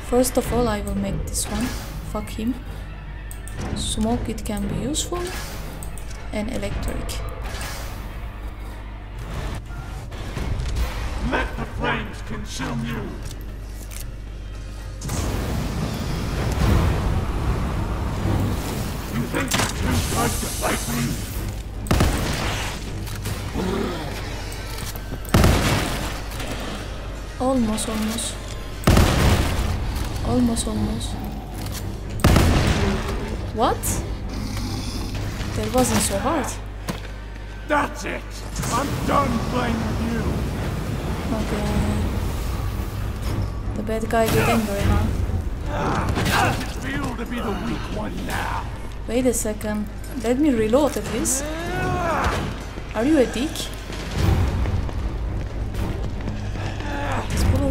First of all, I will make this one. Fuck him. Smoke, it can be useful. And electric. Let the flames consume you. Almost. What? That wasn't so hard. That's it! I'm done playing with you! Okay. The bad guy get angry, huh? How does it feel to be the weak one now? Wait a second. Let me reload at least. Are you a dick?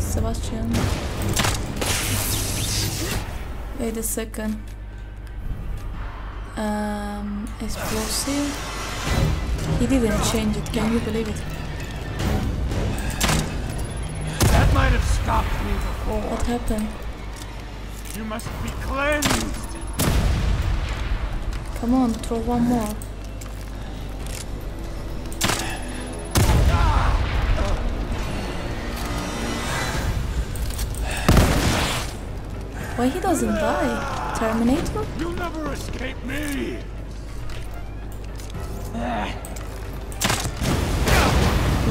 Sebastian. Wait a second. Explosive. He didn't change it, can you believe it? That might have stopped me before. What happened? You must be cleansed. Come on, throw one more. Why he doesn't die? Terminator? You'll never escape me.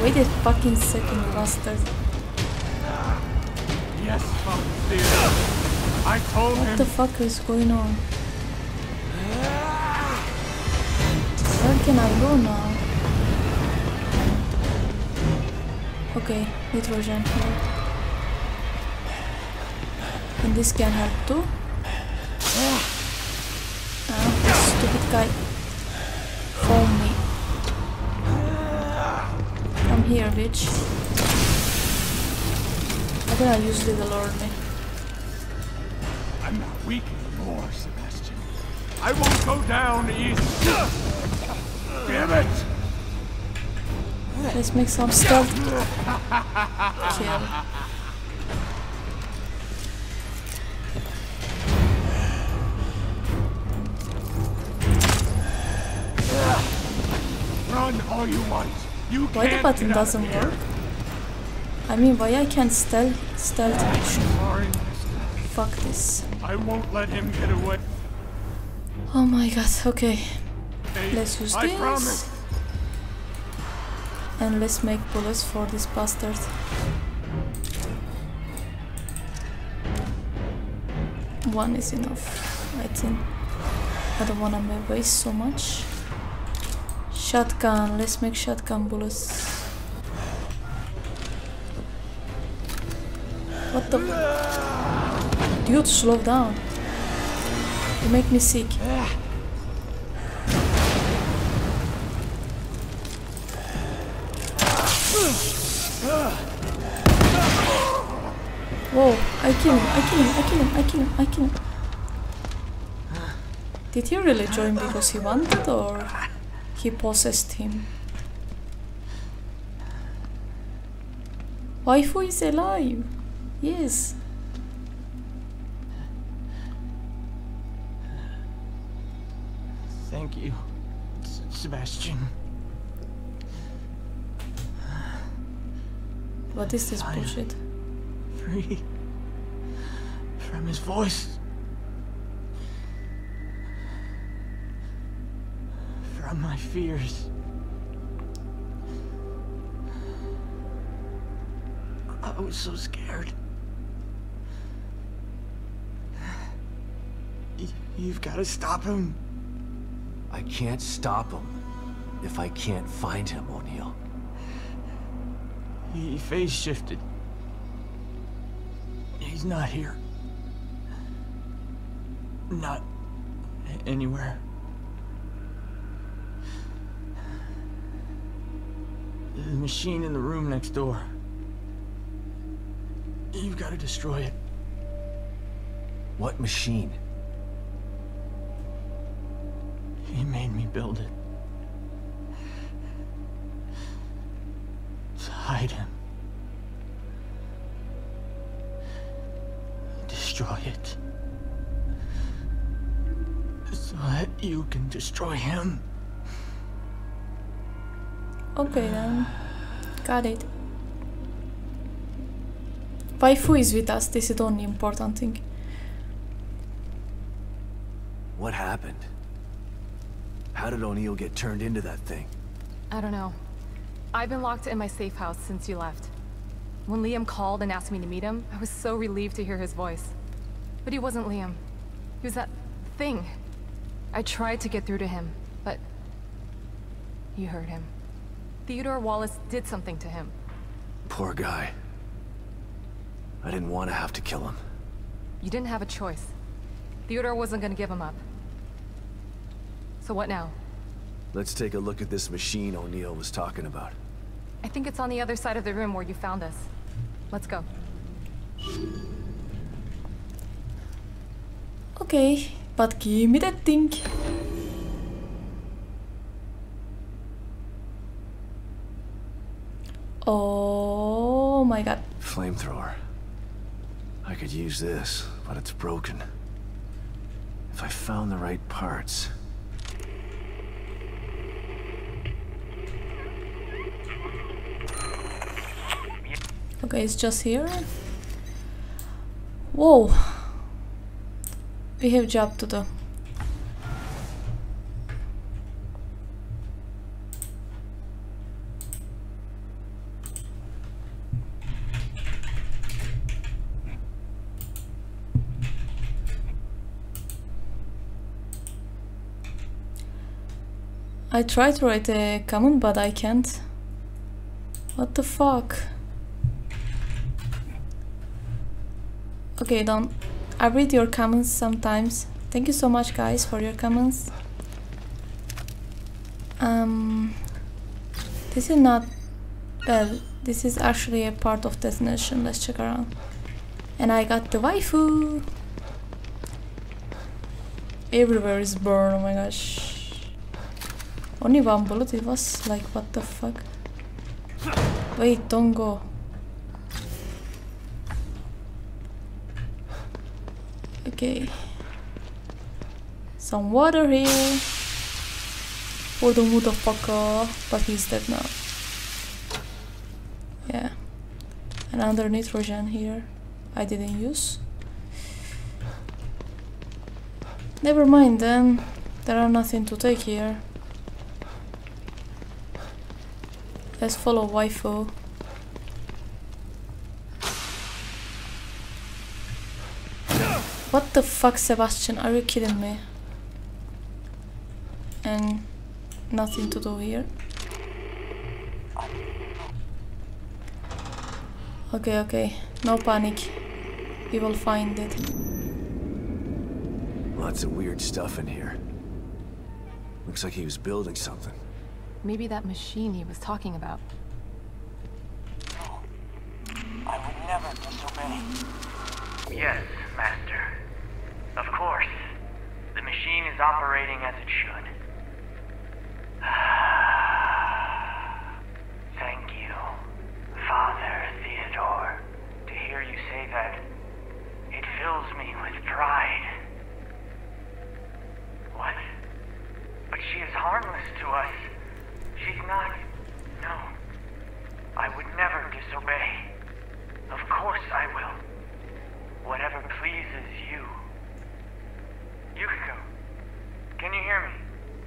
Wait a fucking second, bastard. Yes, I told him. What the fuck is going on? Where can I go now? Okay, nitrogen. And this can help too. This stupid guy. Follow me. Come here, bitch. How can I use little ornament? I'm not weak anymore, Sebastian. I won't go down easy. Damn it! Let's make some stuff. Kill. All you want. You why the button doesn't work? I mean, why I can't stealth? Fuck this. I won't let him get away. Oh my god, okay. Let's use this. And let's make bullets for this bastard. One is enough, I think. I don't wanna waste so much. Shotgun, let's make shotgun bullets. What the f- Dude, slow down. You make me sick. Whoa, I kill him. Did he really join because he wanted or he possessed him? Waifu is alive! Yes. Thank you, Sebastian. What is this bullshit? Free from his voice. From my fears. I was so scared. You've got to stop him. I can't stop him if I can't find him, O'Neill. He phase shifted. He's not here. Not anywhere. The machine in the room next door. You've got to destroy it. What machine? He made me build it. To hide him. Destroy it. So that you can destroy him. Okay then. Got it. Waifu is with us, this is the only important thing. What happened? How did O'Neill get turned into that thing? I don't know. I've been locked in my safe house since you left. When Liam called and asked me to meet him, I was so relieved to hear his voice. But he wasn't Liam. He was that thing. I tried to get through to him, but you heard him. Theodore Wallace did something to him. Poor guy. I didn't want to have to kill him. You didn't have a choice. Theodore wasn't going to give him up. So what now? Let's take a look at this machine O'Neill was talking about. I think it's on the other side of the room where you found us. Let's go. Okay, but give me that thing. Oh my god. Flamethrower. I could use this, but it's broken. If I found the right parts... Okay, it's just here. Whoa! We have a job to do. I tried to write a comment, but I can't. What the fuck? Okay, done. I read your comments sometimes. Thank you so much, guys, for your comments. This is not... Well, this is actually a part of destination. Let's check around. And I got the waifu! Everywhere is burn, oh my gosh. Only one bullet, it was like, what the fuck? Wait, don't go. Okay. Some water here. For the motherfucker. But he's dead now. Yeah. Another nitrogen here. I didn't use. Never mind then. There are nothing to take here. Let's follow waifu. What the fuck, Sebastian? Are you kidding me? And nothing to do here. Okay, okay. No panic. We will find it. Lots of weird stuff in here. Looks like he was building something. Maybe that machine he was talking about. No. I would never disobey. Yes, Master. Of course. The machine is operating as it should. Thank you, Father Theodore. To hear you say that, it fills me with pride. What? But she is harmless to us. She's not... No. I would never disobey. Of course I will. Whatever pleases you. Yukiko, can you hear me?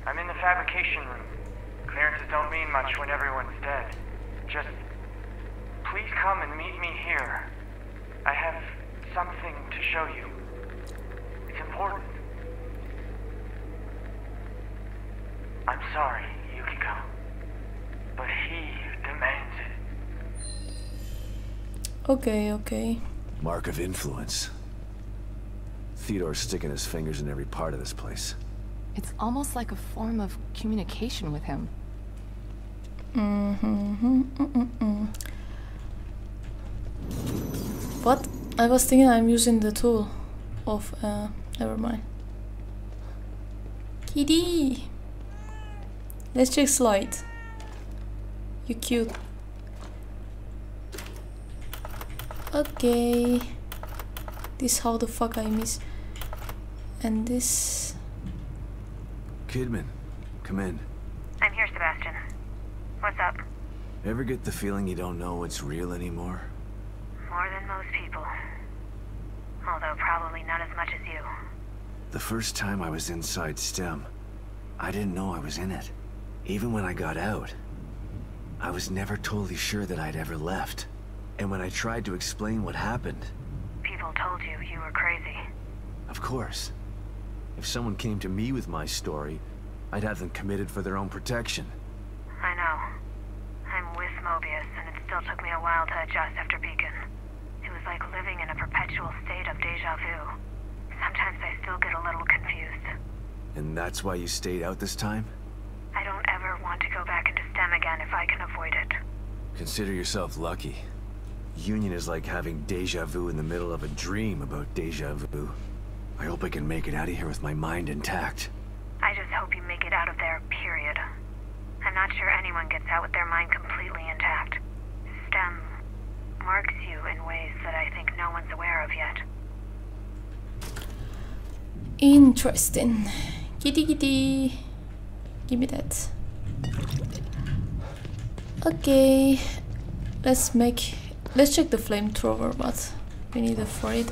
I'm in the fabrication room. Clearances don't mean much when everyone's dead. Just... please come and meet me here. I have something to show you. It's important. I'm sorry, Yukiko. But he demands it. Okay, okay. Mark of influence. Theodore's sticking his fingers in every part of this place. It's almost like a form of communication with him. What? I was thinking I'm using the tool of... never mind. Kitty! Let's check slide. You cute. Okay. This how the fuck I miss. And this... Kidman, come in. I'm here, Sebastian. What's up? Ever get the feeling you don't know what's real anymore? More than most people. Although probably not as much as you. The first time I was inside STEM, I didn't know I was in it. Even when I got out, I was never totally sure that I'd ever left. And when I tried to explain what happened... People told you you were crazy. Of course. If someone came to me with my story, I'd have them committed for their own protection. I know. I'm with Mobius, and it still took me a while to adjust after Beacon. It was like living in a perpetual state of deja vu. Sometimes I still get a little confused. And that's why you stayed out this time? I don't ever want to go back into STEM again if I can avoid it. Consider yourself lucky. Union is like having deja vu in the middle of a dream about deja vu. I hope I can make it out of here with my mind intact. I just hope you make it out of there, period. I'm not sure anyone gets out with their mind completely intact. STEM marks you in ways that I think no one's aware of yet. Interesting. Kitty kitty. Give me that. Okay. Let's check the flamethrower, but we need a Freud.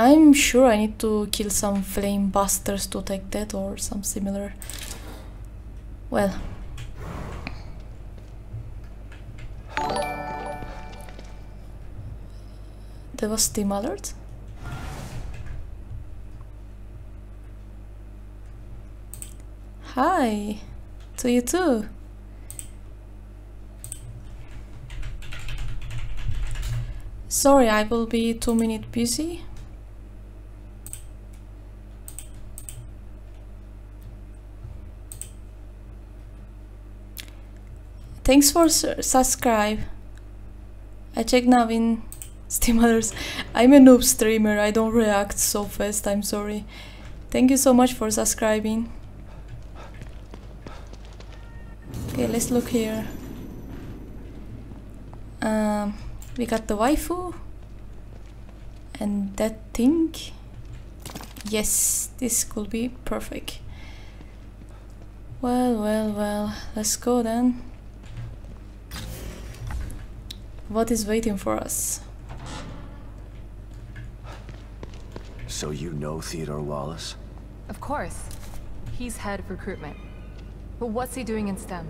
I'm sure I need to kill some flame busters to take that or some similar. Well, there was steam alert. Hi to you too. Sorry, I will be 2 minutes busy. Thanks for subscribe. I check now in Steam others. I'm a noob streamer, I don't react so fast, I'm sorry. Thank you so much for subscribing. Okay, let's look here. We got the waifu and that thing. Yes, this could be perfect. Well, well, well, let's go then. What is waiting for us? So you know Theodore Wallace? Of course. He's head of recruitment. But what's he doing in STEM?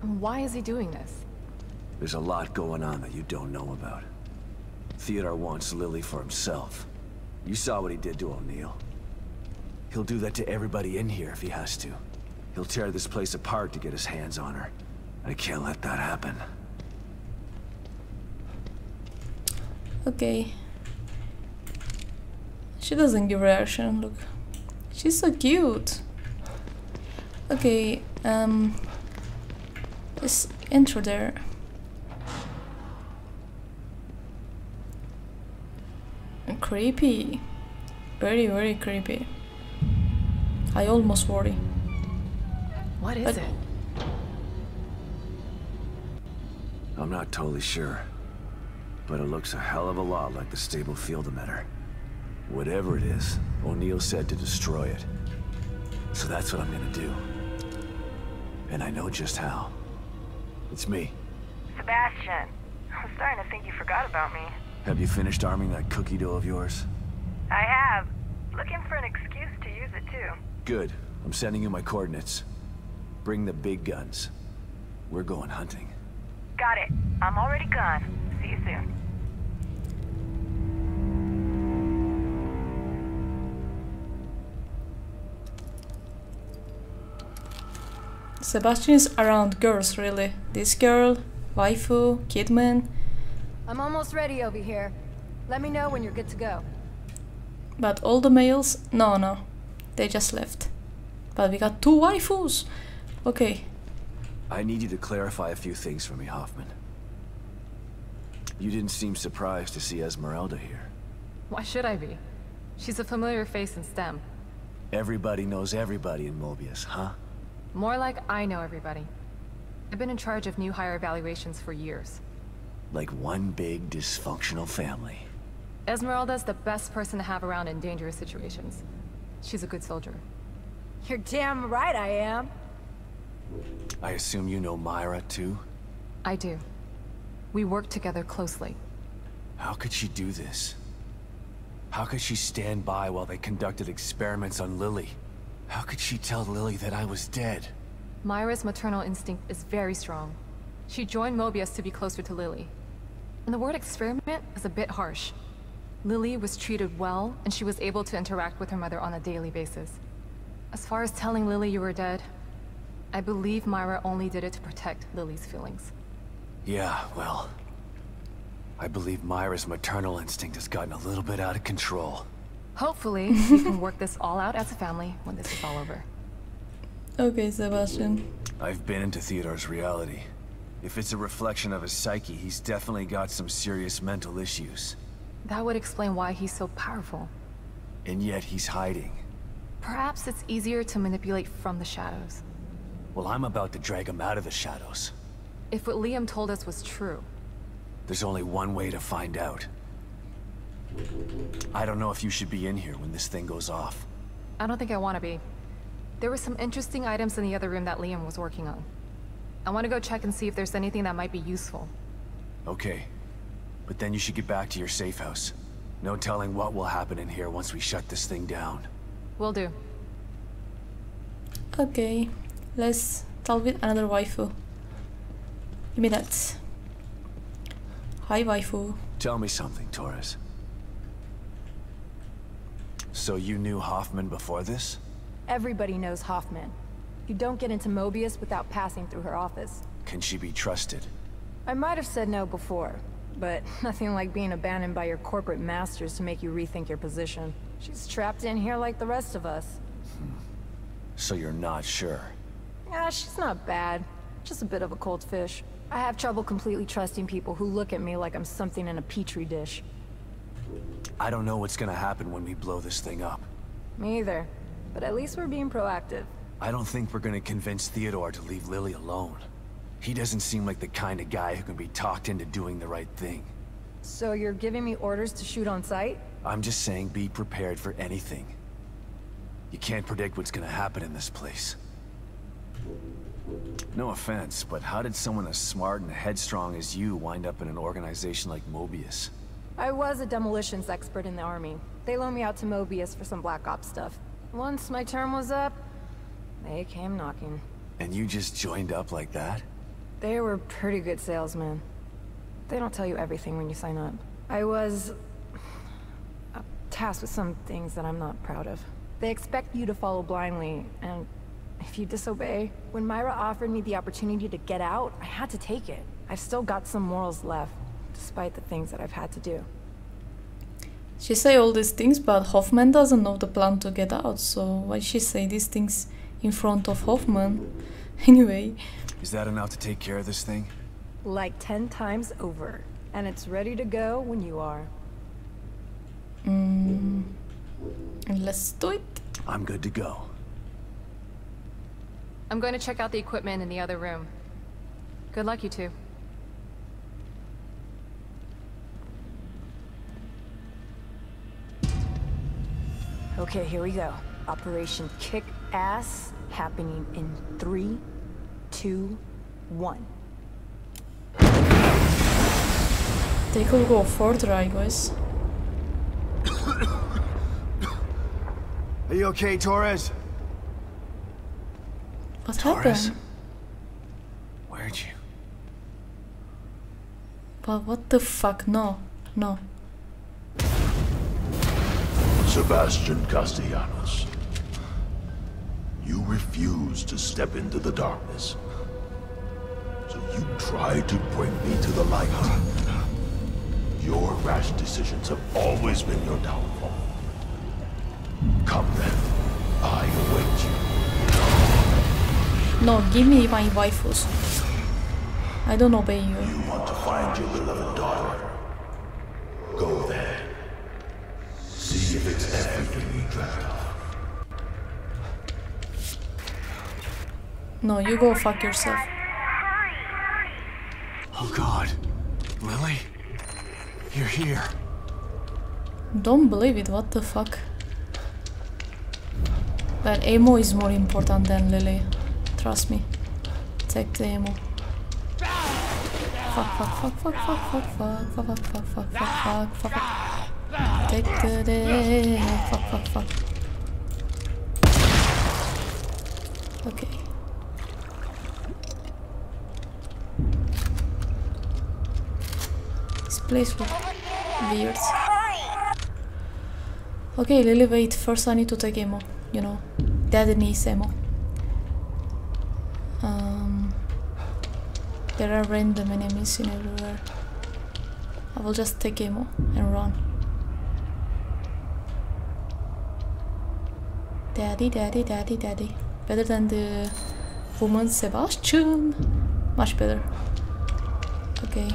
And why is he doing this? There's a lot going on that you don't know about. Theodore wants Lily for himself. You saw what he did to O'Neill. He'll do that to everybody in here if he has to. He'll tear this place apart to get his hands on her. I can't let that happen. Okay. She doesn't give reaction, look. She's so cute. Okay, let's enter there. Creepy. Very, very creepy. I almost worry. What is it? I'm not totally sure. But it looks a hell of a lot like the stable field emitter. Whatever it is, O'Neill said to destroy it. So that's what I'm gonna do. And I know just how. It's me. Sebastian, I was starting to think you forgot about me. Have you finished arming that cookie dough of yours? I have. Looking for an excuse to use it too. Good. I'm sending you my coordinates. Bring the big guns. We're going hunting. Got it. I'm already gone. See you soon. Sebastian is around girls, really. This girl, Waifu, Kidman. I'm almost ready over here. Let me know when you're good to go. But all the males? No. They just left. But we got two waifus! Okay. I need you to clarify a few things for me, Hoffman. You didn't seem surprised to see Esmeralda here. Why should I be? She's a familiar face in STEM. Everybody knows everybody in Mobius, huh? More like I know everybody. I've been in charge of new hire evaluations for years. Like one big dysfunctional family. Esmeralda's the best person to have around in dangerous situations. She's a good soldier. You're damn right I am. I assume you know Myra too? I do. We work together closely. How could she do this? How could she stand by while they conducted experiments on Lily? How could she tell Lily that I was dead? Myra's maternal instinct is very strong. She joined Mobius to be closer to Lily. And the word experiment is a bit harsh. Lily was treated well, and she was able to interact with her mother on a daily basis. As far as telling Lily you were dead, I believe Myra only did it to protect Lily's feelings. Yeah, well, I believe Myra's maternal instinct has gotten a little bit out of control. Hopefully, we can work this all out as a family when this is all over. Okay, Sebastian. I've been into Theodore's reality. If it's a reflection of his psyche, he's definitely got some serious mental issues. That would explain why he's so powerful. And yet he's hiding. Perhaps it's easier to manipulate from the shadows. Well, I'm about to drag him out of the shadows. If what Liam told us was true. There's only one way to find out. I don't know if you should be in here when this thing goes off. I don't think I want to be. There were some interesting items in the other room that Liam was working on. I want to go check and see if there's anything that might be useful. Okay. But then you should get back to your safe house. No telling what will happen in here once we shut this thing down. Will do. Okay. Let's talk with another waifu. Give me that. Hi, waifu. Tell me something, Torres. So you knew Hoffman before this? Everybody knows Hoffman. You don't get into Mobius without passing through her office. Can she be trusted? I might have said no before, but nothing like being abandoned by your corporate masters to make you rethink your position. She's trapped in here like the rest of us. So you're not sure? Yeah, she's not bad. Just a bit of a cold fish. I have trouble completely trusting people who look at me like I'm something in a petri dish. I don't know what's gonna happen when we blow this thing up. Me either. But at least we're being proactive. I don't think we're gonna convince Theodore to leave Lily alone. He doesn't seem like the kind of guy who can be talked into doing the right thing. So you're giving me orders to shoot on sight? I'm just saying be prepared for anything. You can't predict what's gonna happen in this place. No offense, but how did someone as smart and headstrong as you wind up in an organization like Mobius? I was a demolitions expert in the army. They loaned me out to Mobius for some Black Ops stuff. Once my term was up, they came knocking. And you just joined up like that? They were pretty good salesmen. They don't tell you everything when you sign up. I was tasked with some things that I'm not proud of. They expect you to follow blindly, and if you disobey... When Myra offered me the opportunity to get out, I had to take it. I've still got some morals left, despite the things that I've had to do. She say all these things, but Hoffman doesn't know the plan to get out, so why she say these things in front of Hoffman? Anyway... Is that enough to take care of this thing? Like 10 times over. And it's ready to go when you are. Let's do it. I'm good to go. I'm going to check out the equipment in the other room. Good luck, you two. Okay, here we go. Operation Kick Ass happening in 3, 2, 1. They could go further, I guess. Are you okay, Torres? What happened? Where'd you? But what the fuck? No, no. Sebastian Castellanos, you refuse to step into the darkness. So you try to bring me to the light. Your rash decisions have always been your downfall. Come then, I await you. No, give me my waifus. I don't obey you. You want to find your beloved daughter. Go there. See if it's everything you dreamt of. No, you go fuck yourself. Oh God, Lily? You're here. Don't believe it, what the fuck? Well, ammo is more important than Lily. Trust me. Take the ammo. Fuck, fuck, fuck, fuck, fuck, fuck, fuck, fuck, fuck, fuck, fuck, fuck, fuck. Take the ammo. Fuck, fuck, fuck. Okay. Place for weird. Okay, Lily, wait. First, I need to take ammo. You know, Daddy needs ammo. There are random enemies in everywhere. I will just take ammo and run. Daddy, daddy, daddy, daddy. Better than the woman Sebastian. Much better. Okay.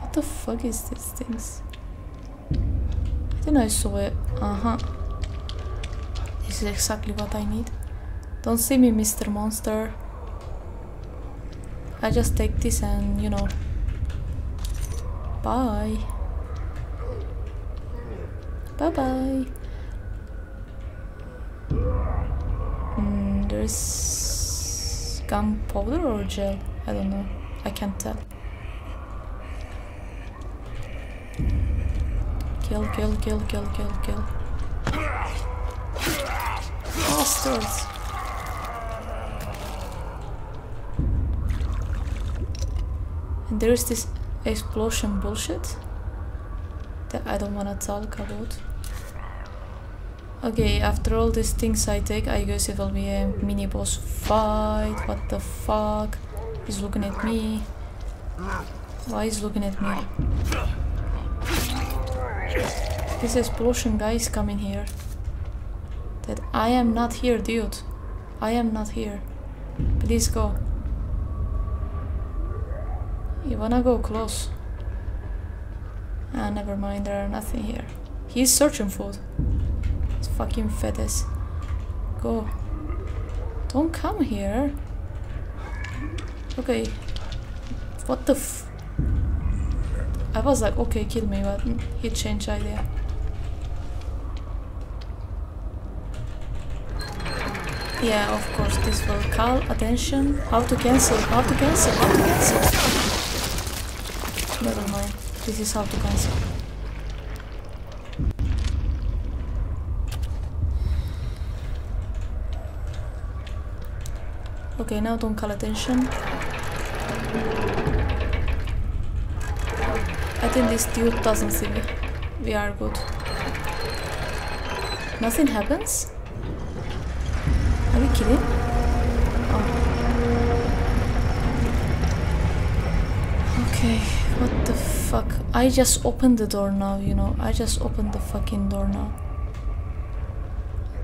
What the fuck is these things? I think I saw it. This is exactly what I need. Don't see me, Mr. Monster. I just take this and, you know, bye. Bye bye. There's gunpowder or gel? I don't know. I can't tell. Kill, kill, kill, kill, kill, kill. Bastards! And there is this explosion bullshit that I don't wanna talk about. Okay, after all these things I take, I guess it will be a mini boss fight. What the fuck? He's looking at me. Why is he looking at me? This explosion guy is coming here. That I am not here, dude. I am not here. Please go. You wanna go close? Ah, never mind. There are nothing here. He's searching food. It's fucking fat ass. Go. Don't come here. Okay. What the f... I was like, okay, kill me, but he changed idea. Yeah, of course, this will call attention. How to cancel? Never mind, this is how to cancel. Okay, now don't call attention. I think this dude doesn't see me. We are good. Nothing happens? Are we kidding? Oh. Okay, what the fuck? I just opened the door now, you know. I just opened the fucking door now.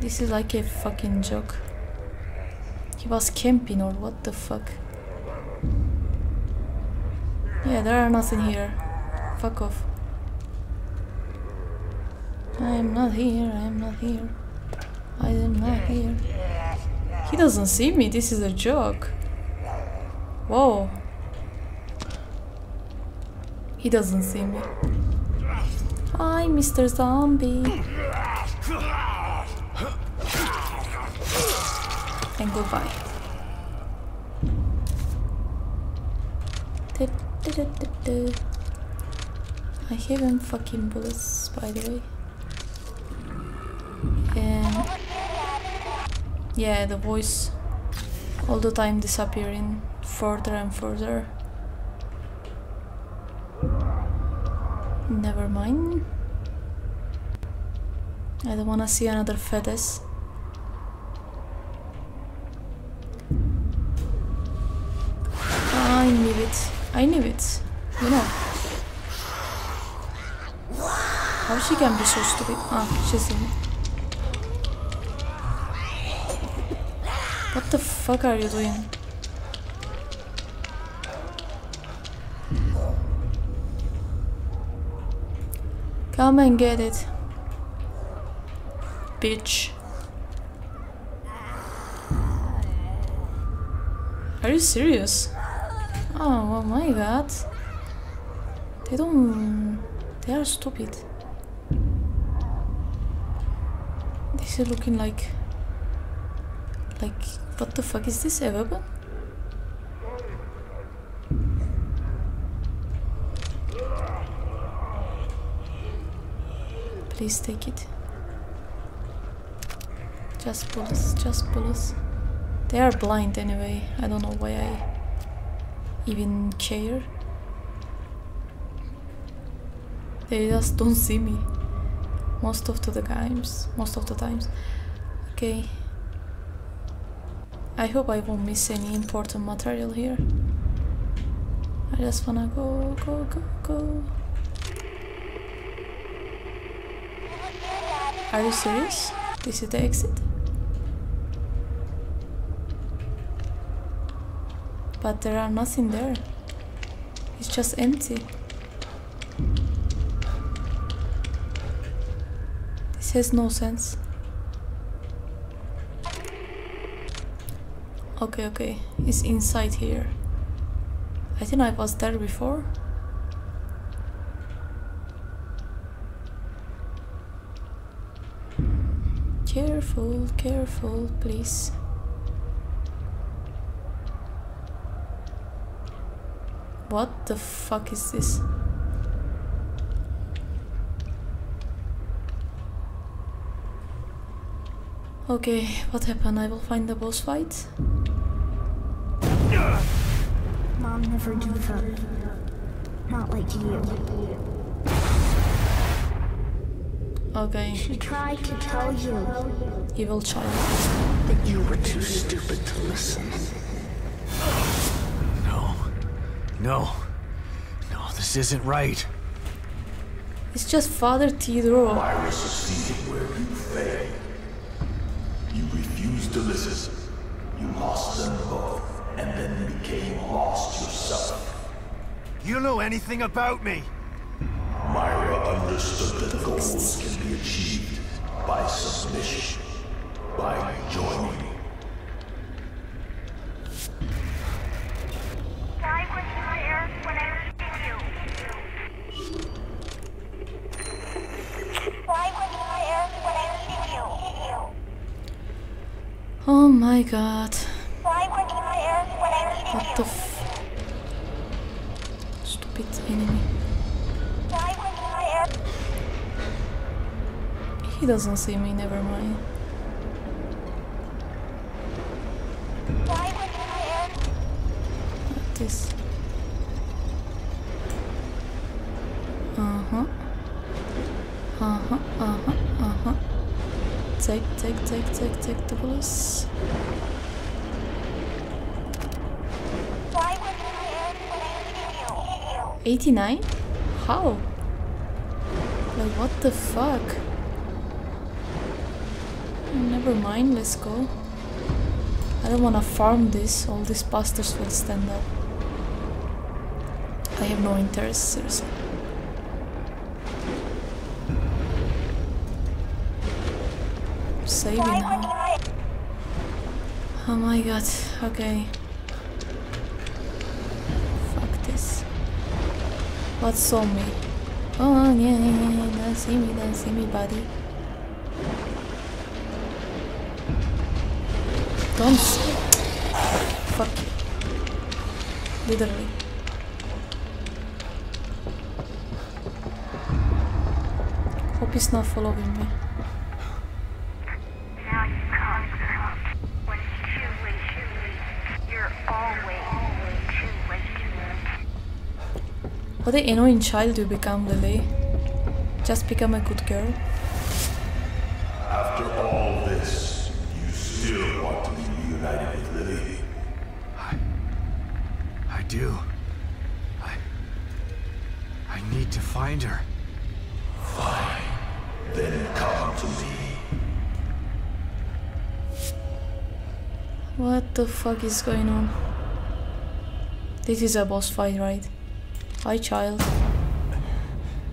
This is like a fucking joke. He was camping or what the fuck? Yeah, there are nothing here. Fuck off. I am not here. He doesn't see me, this is a joke. Whoa. He doesn't see me. Hi, Mr. Zombie. And goodbye. I haven't fucking bullets, by the way. And yeah, the voice all the time disappearing further and further. Never mind. I don't wanna see another fetus. I knew it. You know. How she can be so stupid? Ah, she's in it. What the fuck are you doing? Come and get it, bitch. Are you serious? Oh my god. They are stupid. This is looking like what the fuck is this, a weapon? Please take it. Just bullets. They are blind anyway. I don't know why I even care. They just don't see me most of the times. Okay, I hope I won't miss any important material here. I just wanna go. Are you serious? This is the exit? But there are nothing there. It's just empty. This has no sense. Okay, it's inside here. I think I was there before. Careful, please. What the fuck is this? Okay, what happened? I will find the boss fight. Mom never do that. Not like you. Okay. She tried to tell you. Evil child. That you were too stupid to listen. No, this isn't right. It's just Father Theodore. Myra succeeded where you failed. You refused to listen. You lost them both. And then became lost yourself. You don't know anything about me! Myra understood that goals can be achieved by submission, by joining. I was Myra when I needed you. Oh my god. Why weren't you there when I needed you? What the f... Stupid enemy. Why weren't you there? He doesn't see me, never mind. Why weren't you there? Like this. Uh-huh. Uh-huh, uh-huh, uh-huh. Take the bullets. Why were you there when I needed you? 89? How? Like what the fuck? Never mind, let's go. I don't wanna farm this, all these bastards will stand up. I have no interest, seriously. Saving now. Oh my god, okay. Fuck this. What saw me? Oh yeah, don't see me, buddy. Don't see. Fuck you. Literally. Hope he's not following me. What an annoying child you become, Lily. Just become a good girl. After all this, you still want to be reunited with Lily. I do. I need to find her. Fine. Then come to me. What the fuck is going on? This is a boss fight, right? Hi, child.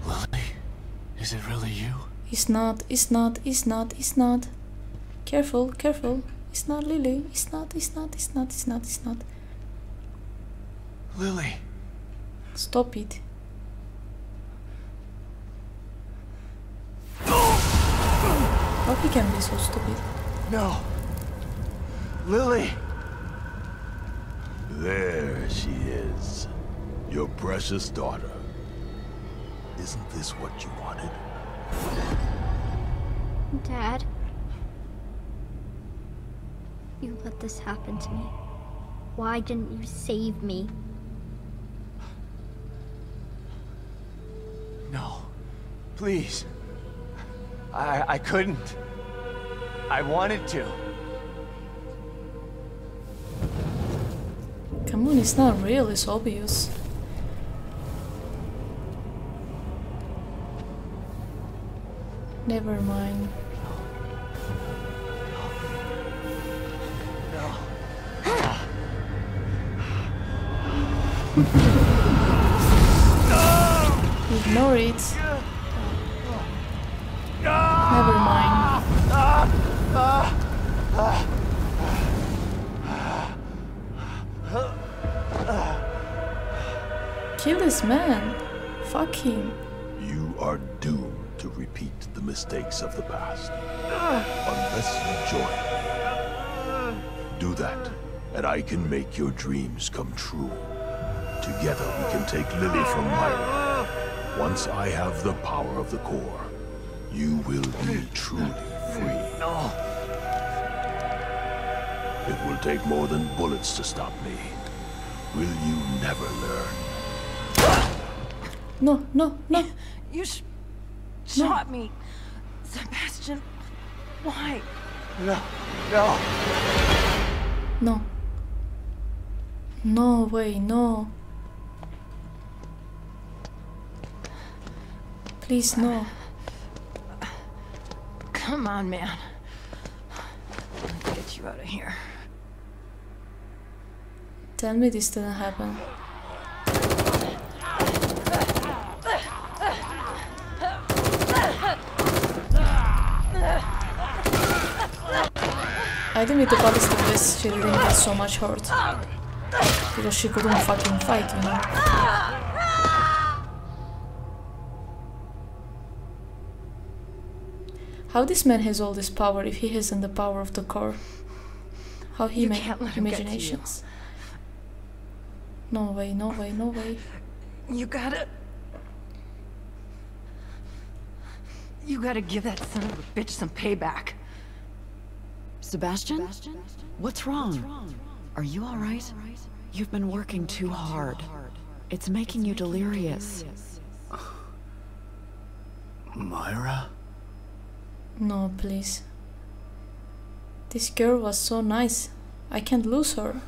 Lily, is it really you? It's not. Careful, careful. It's not Lily. It's not. Lily. Stop it. How he can be so stupid? No. Lily. There she is. Your precious daughter. Isn't this what you wanted? Dad, you let this happen to me. Why didn't you save me? No, please. I couldn't. I wanted to. Come on, it's not real, it's obvious. Never mind. No. Ignore it. Never mind. Kill this man. Fuck him. You are doomed to repeat the mistakes of the past, unless you join. Do that, and I can make your dreams come true. Together we can take Lily from Myra. Once I have the power of the core, you will be truly free. No. It will take more than bullets to stop me. Will you never learn? No. You shot me, Sebastian. Why? No. No way, no. Please, no. Come on, man. I'll get you out of here. Tell me this didn't happen. I didn't need the bodies like this, she didn't get so much hurt. Because she couldn't fucking fight, you know. How this man has all this power if he hasn't the power of the core? How he made imaginations. No way, no way, no way. You gotta give that son of a bitch some payback. Sebastian? What's wrong? Are you alright? You've been working too hard. It's making you delirious. Myra? No, please. This girl was so nice. I can't lose her.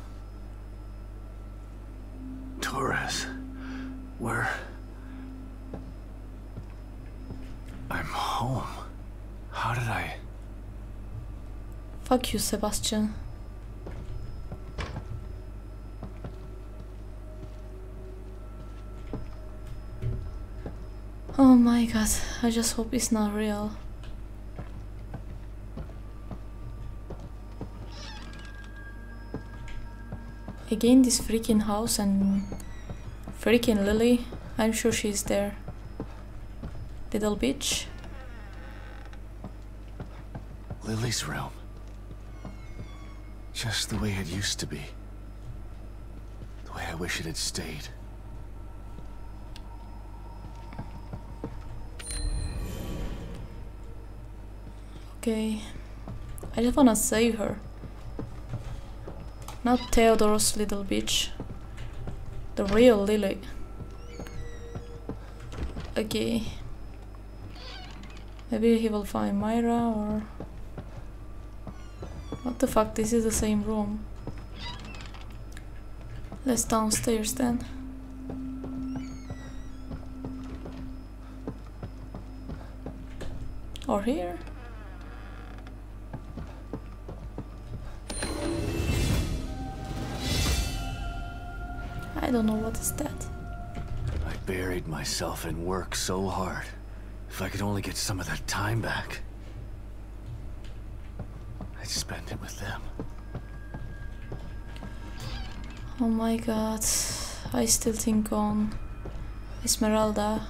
Torres, I'm home. How did I... Fuck you, Sebastian. Oh my god, I just hope it's not real. Again, this freaking house and freaking Lily. I'm sure she's there. Little bitch. Lily's realm. Just the way it used to be. The way I wish it had stayed. Okay. I just wanna save her. Not Theodore's little bitch. The real Lily. Okay. Maybe he will find Myra or... What the fuck, this is the same room. Let's downstairs then. Or here? I don't know what is that. I buried myself in work so hard. If I could only get some of that time back. I'd spend it with them. Oh my god. I still think on Esmeralda.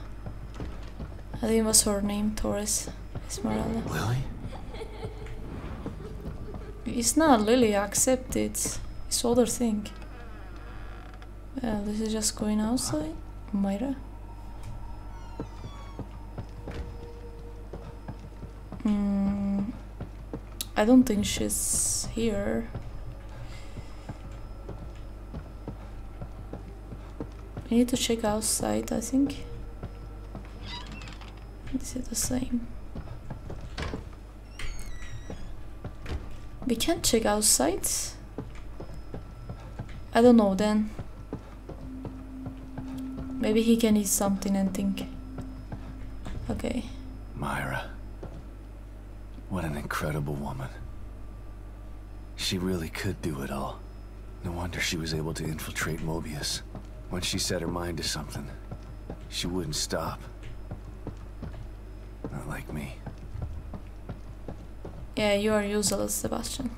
I think it was her name, Torres. Esmeralda. Lily? It's not Lily, I accept it. It's other thing. Well, this is just going outside. Myra? I don't think she's here. We need to check outside, I think. Is it the same? We can't check outside? I don't know then. Maybe he can eat something and think. Okay. Myra. What an incredible woman. She really could do it all. No wonder she was able to infiltrate Mobius. Once she set her mind to something, she wouldn't stop. Not like me. Yeah, you are useless, Sebastian.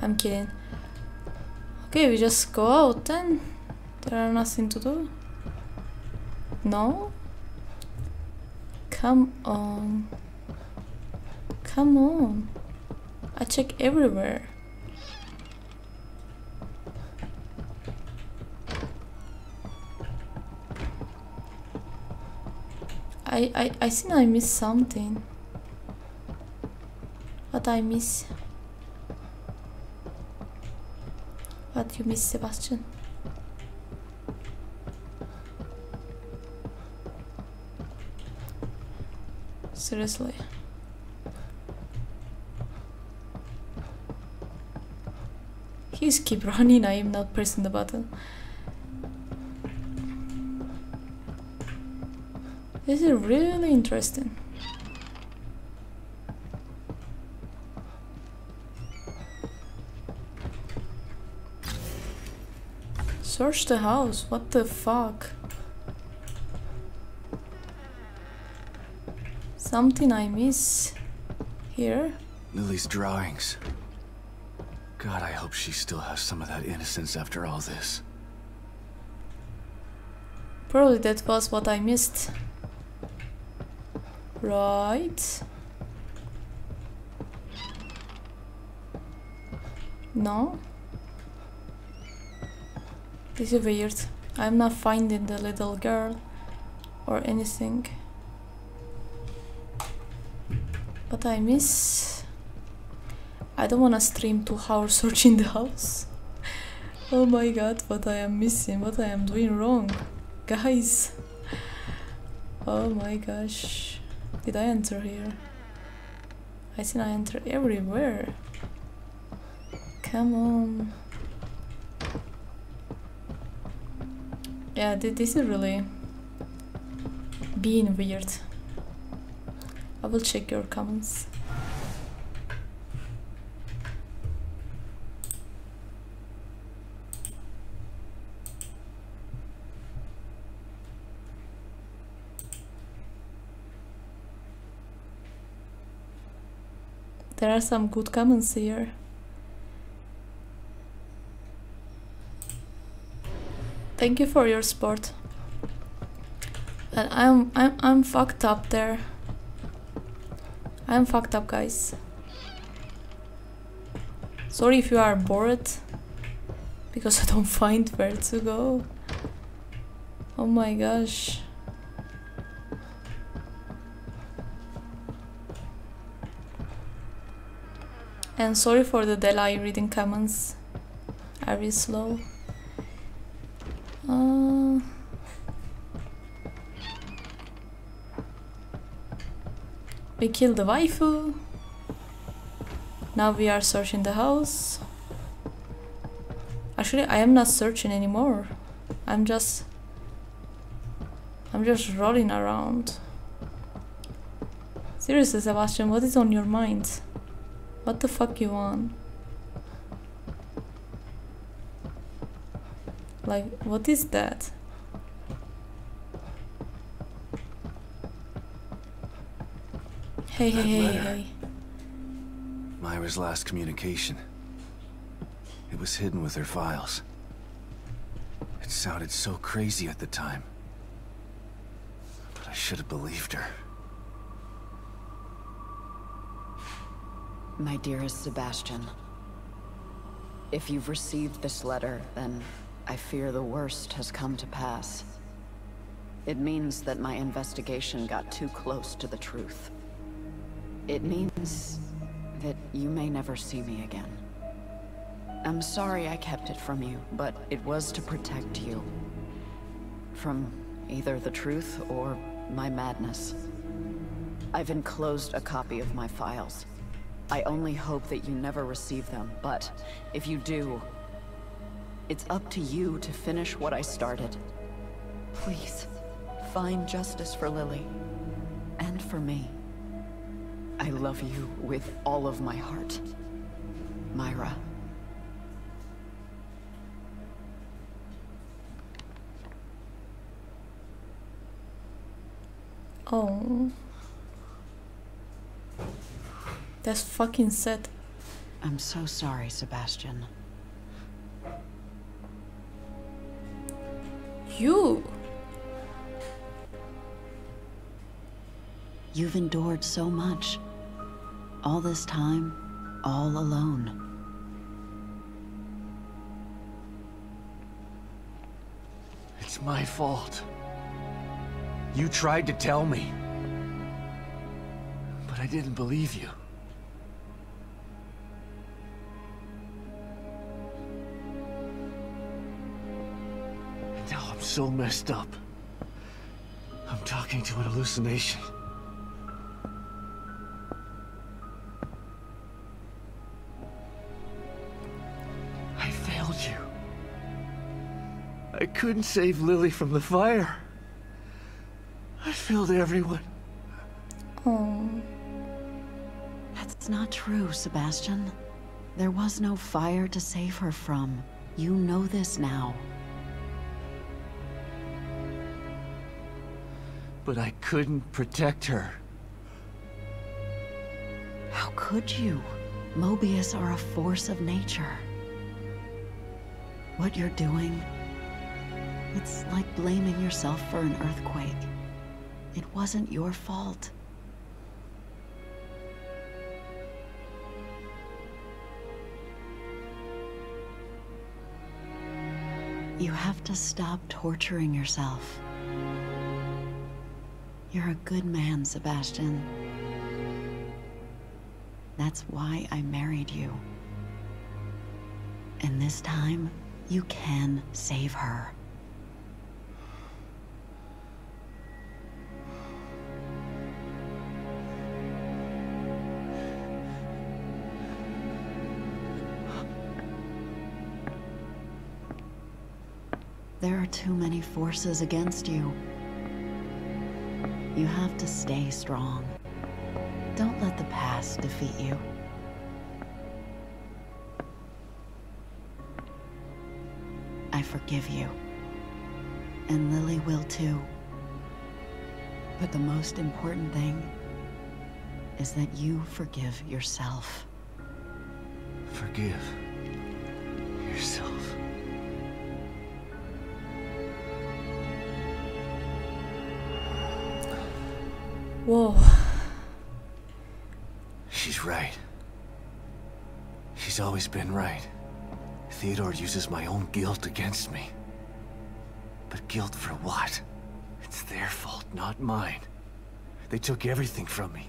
I'm kidding. Okay, we just go out then. There are nothing to do. No? Come on. Come on. I check everywhere. I think I missed something. What I miss? What you miss, Sebastian? Seriously. He's keep running, I am not pressing the button. This is really interesting. Search the house, what the fuck? Something I miss here. Lily's drawings. God, I hope she still has some of that innocence after all this. Probably that was what I missed. Right. No? This is weird. I'm not finding the little girl or anything. But I miss... I don't wanna stream 2 hours searching the house. Oh my god, what I am missing, what I am doing wrong. Guys! Oh my gosh. Did I enter here? I think I enter everywhere. Come on. Yeah, this is really being weird. I will check your comments. There are some good comments here. Thank you for your support. And I'm fucked up there. I'm fucked up, guys. Sorry if you are bored, because I don't find where to go. Oh my gosh. And sorry for the delay reading comments. Are we slow? We killed the waifu. Now we are searching the house. Actually, I am not searching anymore. I'm just rolling around. Seriously, Sebastian, what is on your mind? What the fuck you want? Like, what is that? Hey, that hey, letter, hey. Myra's last communication. It was hidden with her files. It sounded so crazy at the time. But I should have believed her. My dearest Sebastian, if you've received this letter, then I fear the worst has come to pass. It means that my investigation got too close to the truth. It means that you may never see me again. I'm sorry I kept it from you, but it was to protect you from either the truth or my madness. I've enclosed a copy of my files. I only hope that you never receive them, but if you do, it's up to you to finish what I started. Please, find justice for Lily, and for me. I love you with all of my heart, Myra. Oh. That's fucking sad. I'm so sorry, Sebastian. You've endured so much. All this time, all alone. It's my fault. You tried to tell me. But I didn't believe you. So messed up. I'm talking to an hallucination. I failed you. I couldn't save Lily from the fire. I failed everyone. Oh. That's not true, Sebastian. There was no fire to save her from. You know this now. But I couldn't protect her. How could you? Mobius are a force of nature. What you're doing, it's like blaming yourself for an earthquake. It wasn't your fault. You have to stop torturing yourself. You're a good man, Sebastian. That's why I married you. And this time, you can save her. There are too many forces against you. You have to stay strong. Don't let the past defeat you. I forgive you. And Lily will too. But the most important thing is that you forgive yourself. Forgive yourself. Whoa. She's right. She's always been right. Theodore uses my own guilt against me. But guilt for what? It's their fault, not mine. They took everything from me.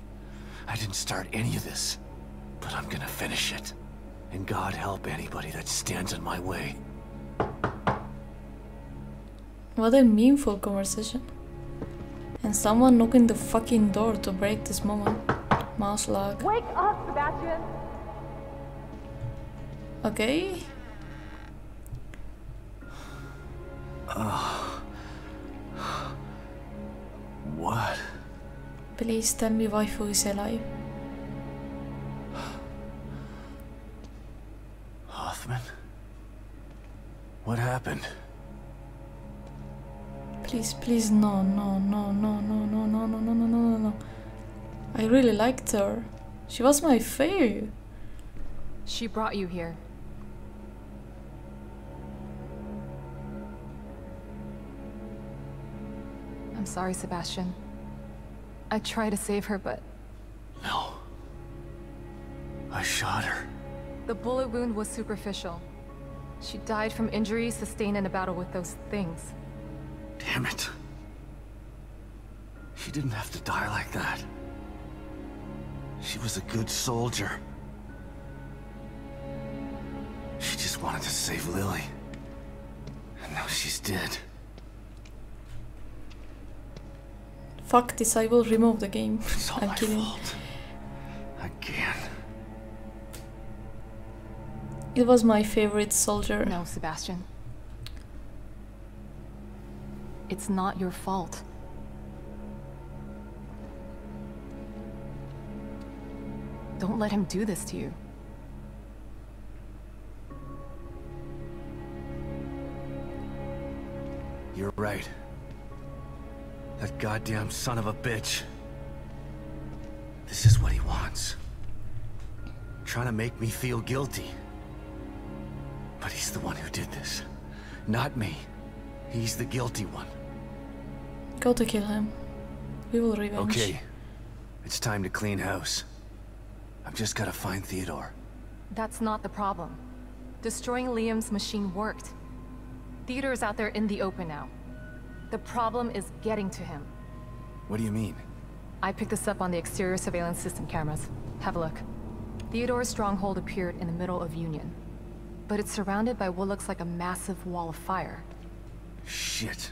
I didn't start any of this. But I'm gonna finish it. And God help anybody that stands in my way. What a meaningful conversation. And someone knocking the fucking door to break this moment. Mouse lock. Wake up, Sebastian! Okay. What? Please tell me waifu is alive. Hoffman? What happened? Please, please, no, no, no, no, no, no, no, no, no, no, no, no. I really liked her. She was my fave. She brought you here. I'm sorry, Sebastian. I tried to save her, but... No. I shot her. The bullet wound was superficial. She died from injuries sustained in a battle with those things. Damn it. She didn't have to die like that. She was a good soldier. She just wanted to save Lily. And now she's dead. Fuck this, I will remove the game. It's all I'm kidding. Fault. Again. It was my favorite soldier. No, Sebastian. It's not your fault. Don't let him do this to you. You're right. That goddamn son of a bitch. This is what he wants. Trying to make me feel guilty. But he's the one who did this, not me. He's the guilty one. Go to kill him. We will revenge. Okay. It's time to clean house. I've just got to find Theodore. That's not the problem. Destroying Liam's machine worked. Theodore's out there in the open now. The problem is getting to him. What do you mean? I picked this up on the exterior surveillance system cameras. Have a look. Theodore's stronghold appeared in the middle of Union. But it's surrounded by what looks like a massive wall of fire. Shit.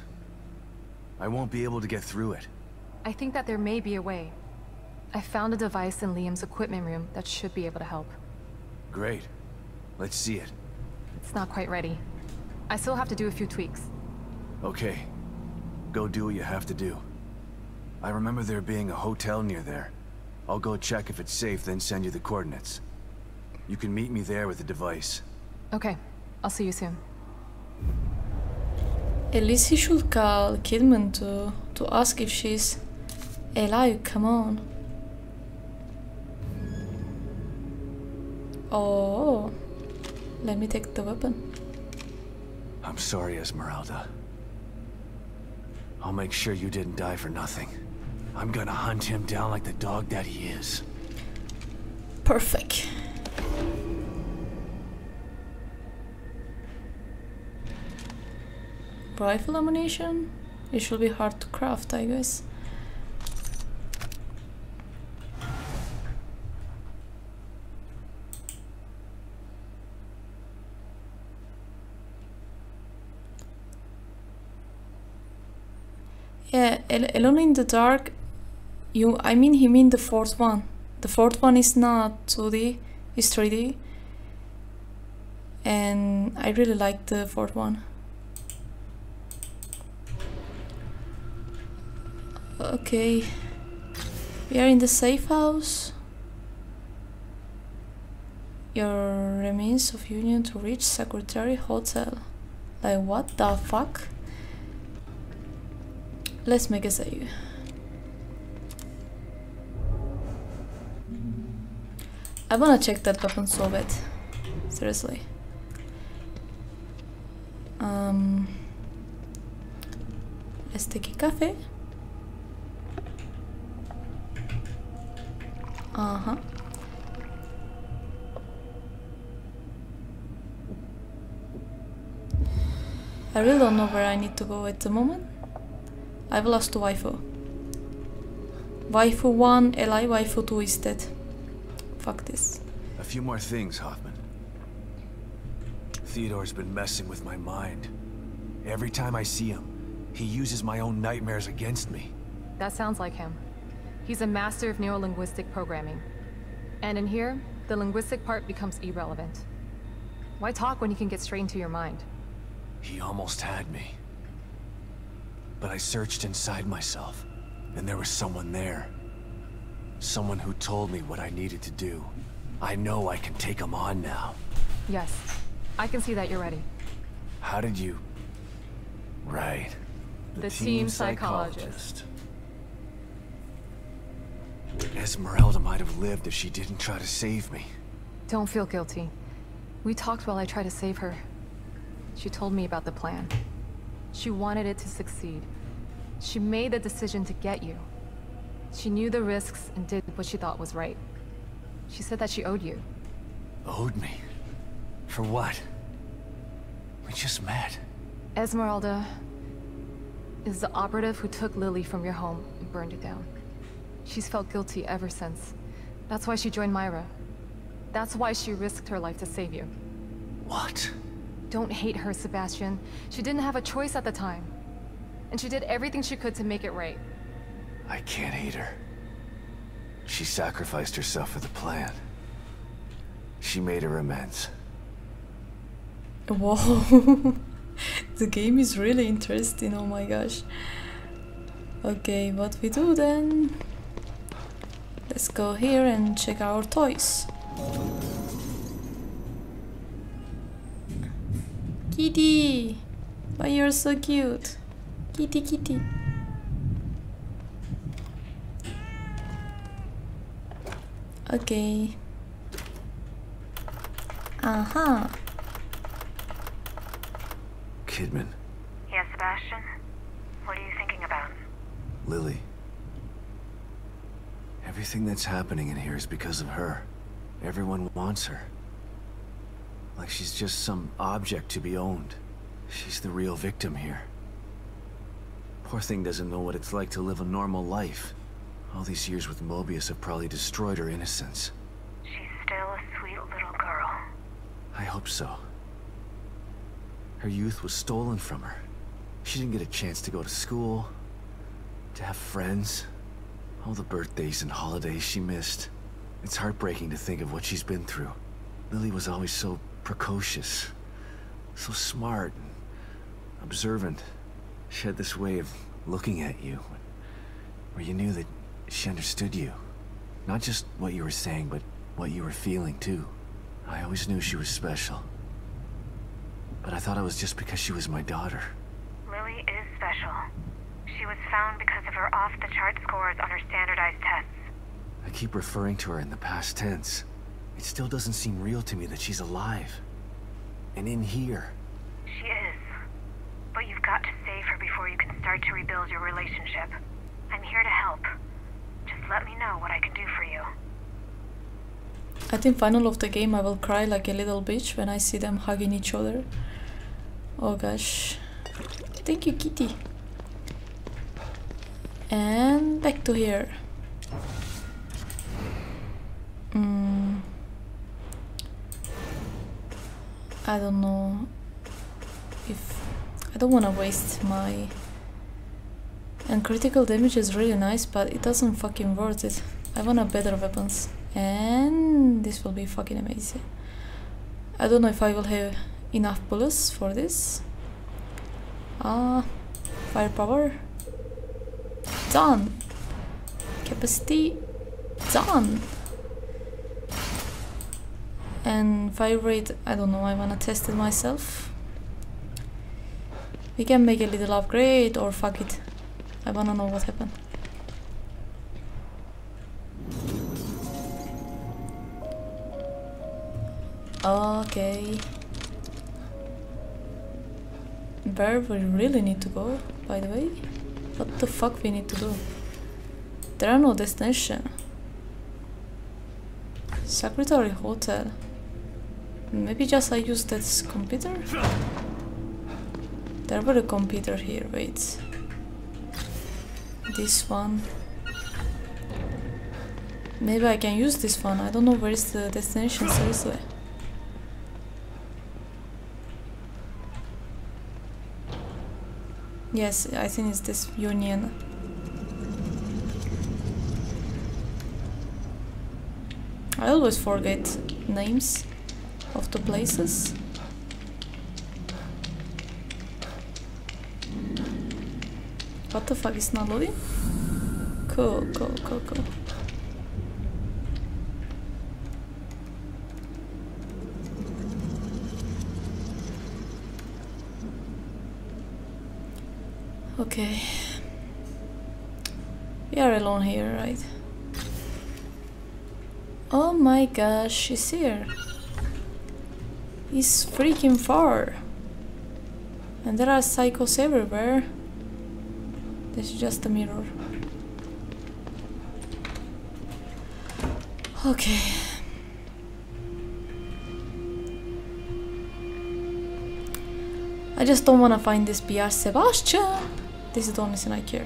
I won't be able to get through it. I think that there may be a way. I found a device in Liam's equipment room that should be able to help. Great. Let's see it. It's not quite ready. I still have to do a few tweaks. Okay. Go do what you have to do. I remember there being a hotel near there. I'll go check if it's safe, then send you the coordinates. You can meet me there with the device. Okay. I'll see you soon. At least he should call Kidman to ask if she's alive, come on. Oh, let me take the weapon. I'm sorry, Esmeralda. I'll make sure you didn't die for nothing. I'm gonna hunt him down like the dog that he is. Perfect. rifle ammunition? It should be hard to craft, I guess. Yeah, Alone in the Dark, I mean the fourth one. The fourth one is not 2D, it's 3D. And I really like the fourth one. Okay, we are in the safe house. Your remains of Union to reach Secretary Hotel. Like, what the fuck? Let's make a save. I wanna check that weapon so bad. Seriously. Let's take a cafe. Uh-huh. I really don't know where I need to go at the moment. I've lost to waifu. Waifu 1, Eli, waifu 2 is dead. Fuck this. A few more things, Hoffman. Theodore's been messing with my mind. Every time I see him, he uses my own nightmares against me. That sounds like him. He's a master of neurolinguistic programming. And in here, the linguistic part becomes irrelevant. Why talk when you can get straight into your mind? He almost had me. But I searched inside myself, and there was someone there. Someone who told me what I needed to do. I know I can take him on now. Yes, I can see that you're ready. How did you... Right. The team psychologist. Esmeralda might have lived if she didn't try to save me. Don't feel guilty. We talked while I tried to save her. She told me about the plan. She wanted it to succeed. She made the decision to get you. She knew the risks and did what she thought was right. She said that she owed you. Owed me? For what? We just met. Esmeralda is the operative who took Lily from your home and burned it down. She's felt guilty ever since. That's why she joined Myra. That's why she risked her life to save you. What? Don't hate her, Sebastian. She didn't have a choice at the time. And she did everything she could to make it right. I can't hate her. She sacrificed herself for the plan. She made her amends. Whoa. The game is really interesting, oh my gosh. Okay, what we do then? Let's go here and check our toys. Kitty! Why you're so cute? Kitty, kitty. Okay. Aha. Kidman. Yeah, Sebastian? What are you thinking about? Lily. Everything that's happening in here is because of her. Everyone wants her. Like she's just some object to be owned. She's the real victim here. Poor thing doesn't know what it's like to live a normal life. All these years with Mobius have probably destroyed her innocence. She's still a sweet little girl. I hope so. Her youth was stolen from her. She didn't get a chance to go to school, to have friends. All the birthdays and holidays she missed. It's heartbreaking to think of what she's been through. Lily was always so precocious, so smart and observant. She had this way of looking at you, where you knew that she understood you. Not just what you were saying, but what you were feeling too. I always knew she was special. But I thought it was just because she was my daughter. Lily is special. She was found because of her off-the-chart scores on her standardized tests. I keep referring to her in the past tense. It still doesn't seem real to me that she's alive. And in here. She is. But you've got to save her before you can start to rebuild your relationship. I'm here to help. Just let me know what I can do for you. At the final of the game, I will cry like a little bitch when I see them hugging each other. Oh gosh. Thank you, kitty. And back to here. I don't know if... I don't want to waste my... And critical damage is really nice, but it doesn't fucking worth it. I want a better weapons. And this will be fucking amazing. I don't know if I will have enough bullets for this. Firepower. Done. Capacity. Done. And fire rate, I don't know, I wanna test it myself. We can make a little upgrade or fuck it. I wanna know what happened. Okay. Where we really need to go, by the way. What the fuck we need to do? There are no destination. Secretary Hotel. Maybe just I use this computer? There were a computer here, wait. This one. Maybe I can use this one, I don't know where is the destination, seriously. Yes, I think it's this Union. I always forget names of the places. What the fuck is not loading? Cool, cool, cool, cool. Okay. We are alone here, right? Oh my gosh, she's here. He's freaking far. And there are psychos everywhere. This is just a mirror. Okay. I just don't wanna find this PR Sebastian. This is the only thing I care.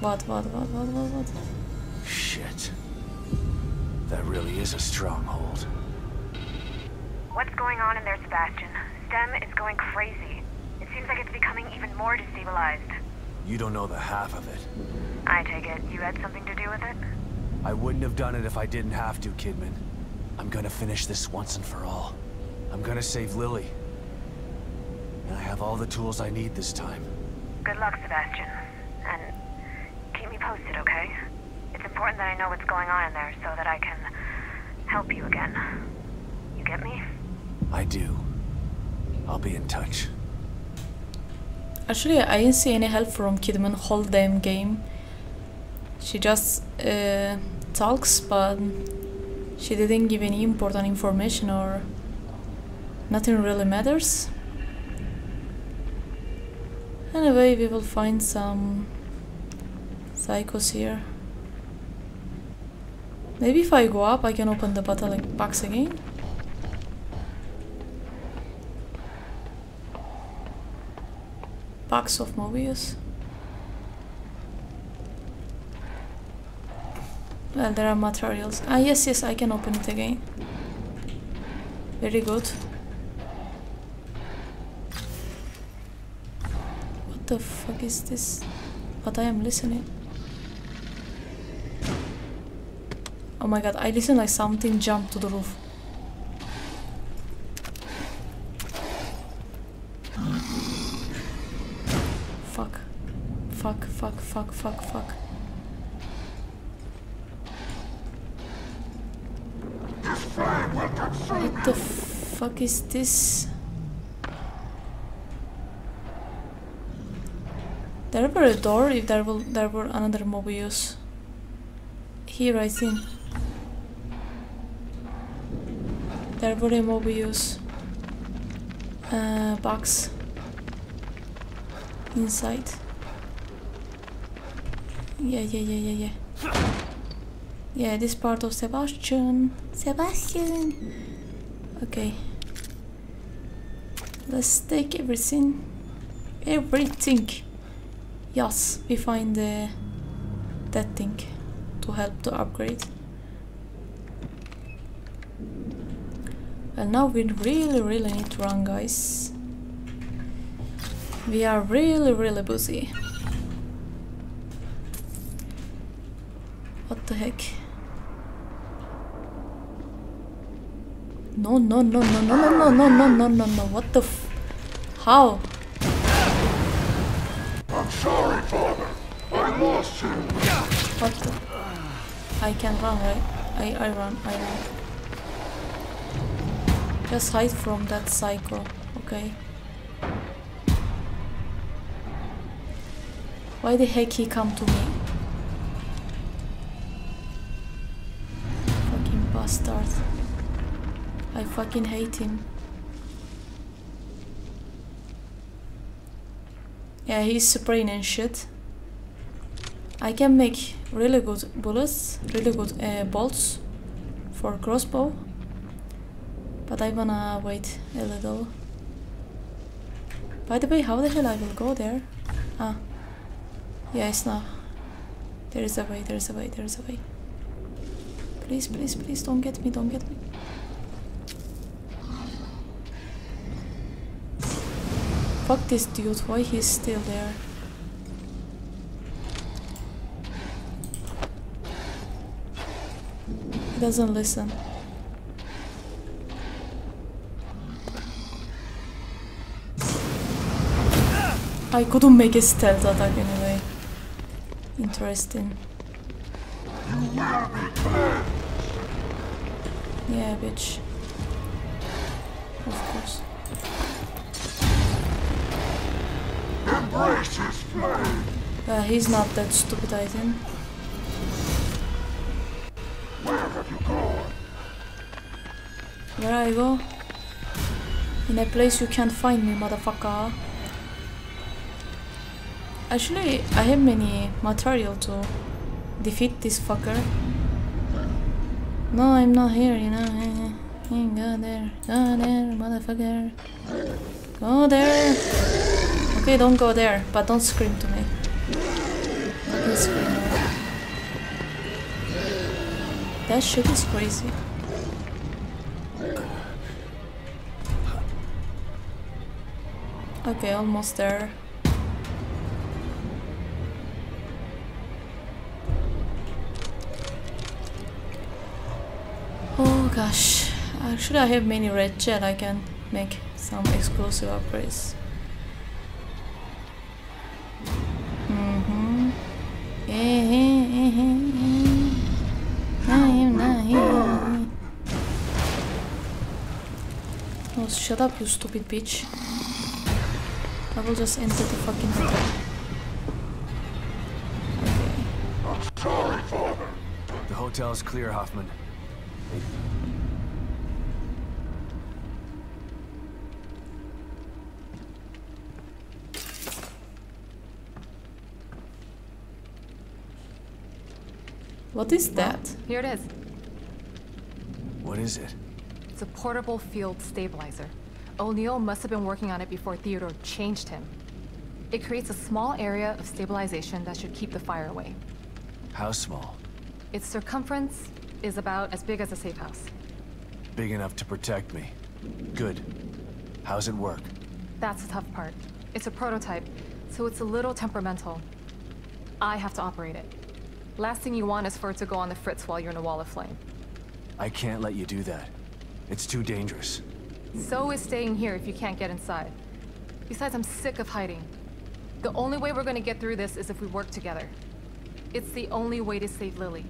What? Shit. That really is a stronghold. What's going on in there, Sebastian? STEM is going crazy. It seems like it's becoming even more destabilized. You don't know the half of it. I take it you had something to do with it? I wouldn't have done it if I didn't have to, Kidman. I'm gonna finish this once and for all. I'm gonna save Lily. And I have all the tools I need this time. Good luck, Sebastian. And keep me posted, okay? It's important that I know what's going on in there so that I can help you again. You get me? I do. I'll be in touch. Actually, I didn't see any help from Kidman whole damn game. She just talks, but she didn't give any important information or nothing really matters. Anyway, we will find some psychos here. Maybe if I go up, I can open the battle box again. Box of Mobius. Well, there are materials. Ah, yes, yes, I can open it again. Very good. What the fuck is this? But I am listening. Oh my god, I listen like something jumped to the roof. Fuck. What the fuck is this? There were a door if there were another Mobius. Here I think. There were a Mobius box inside. Yeah. Yeah, this part of Sebastian. Okay. Let's take everything. Everything. Yes, we find that thing to help to upgrade. And now we really need to run, guys. We are really busy. What the heck? No, what the f— how? I'm sorry, father. I lost him. What the— I can run, right? I run. Just hide from that psycho, okay? Why the heck he come to me? Fucking bastard. I fucking hate him. Yeah, he's spraying and shit. I can make really good bullets, really good bolts for crossbow. But I'm gonna wait a little. By the way, how the hell I will go there? Ah. Yes, no. There is a way. Please, don't get me. Fuck this dude, why he's still there? He doesn't listen. I couldn't make a stealth attack anyway. Interesting. Yeah, bitch. Of course. He's not that stupid, I think. Where have you gone? Where I go? In a place you can't find me, motherfucker. Actually, I have many material to defeat this fucker. No, I'm not here, you know. Go there, motherfucker. Go there. Okay, don't go there, but don't scream to me. Don't scream. That shit is crazy. Okay, almost there. Gosh, actually I have many red gel, I can make some exclusive upgrades. I am not here. Oh, shut up, you stupid bitch. I will just enter the fucking hotel. Okay. I'm sorry, father. The hotel's clear, Hoffman. What is that? Here it is. What is it? It's a portable field stabilizer. O'Neill must have been working on it before Theodore changed him. It creates a small area of stabilization that should keep the fire away. How small? Its circumference is about as big as a safe house. Big enough to protect me. Good. How's it work? That's the tough part. It's a prototype, so it's a little temperamental. I have to operate it. Last thing you want is for it to go on the fritz while you're in a wall of flame. I can't let you do that. It's too dangerous. So is staying here if you can't get inside. Besides, I'm sick of hiding. The only way we're going to get through this is if we work together. It's the only way to save Lily.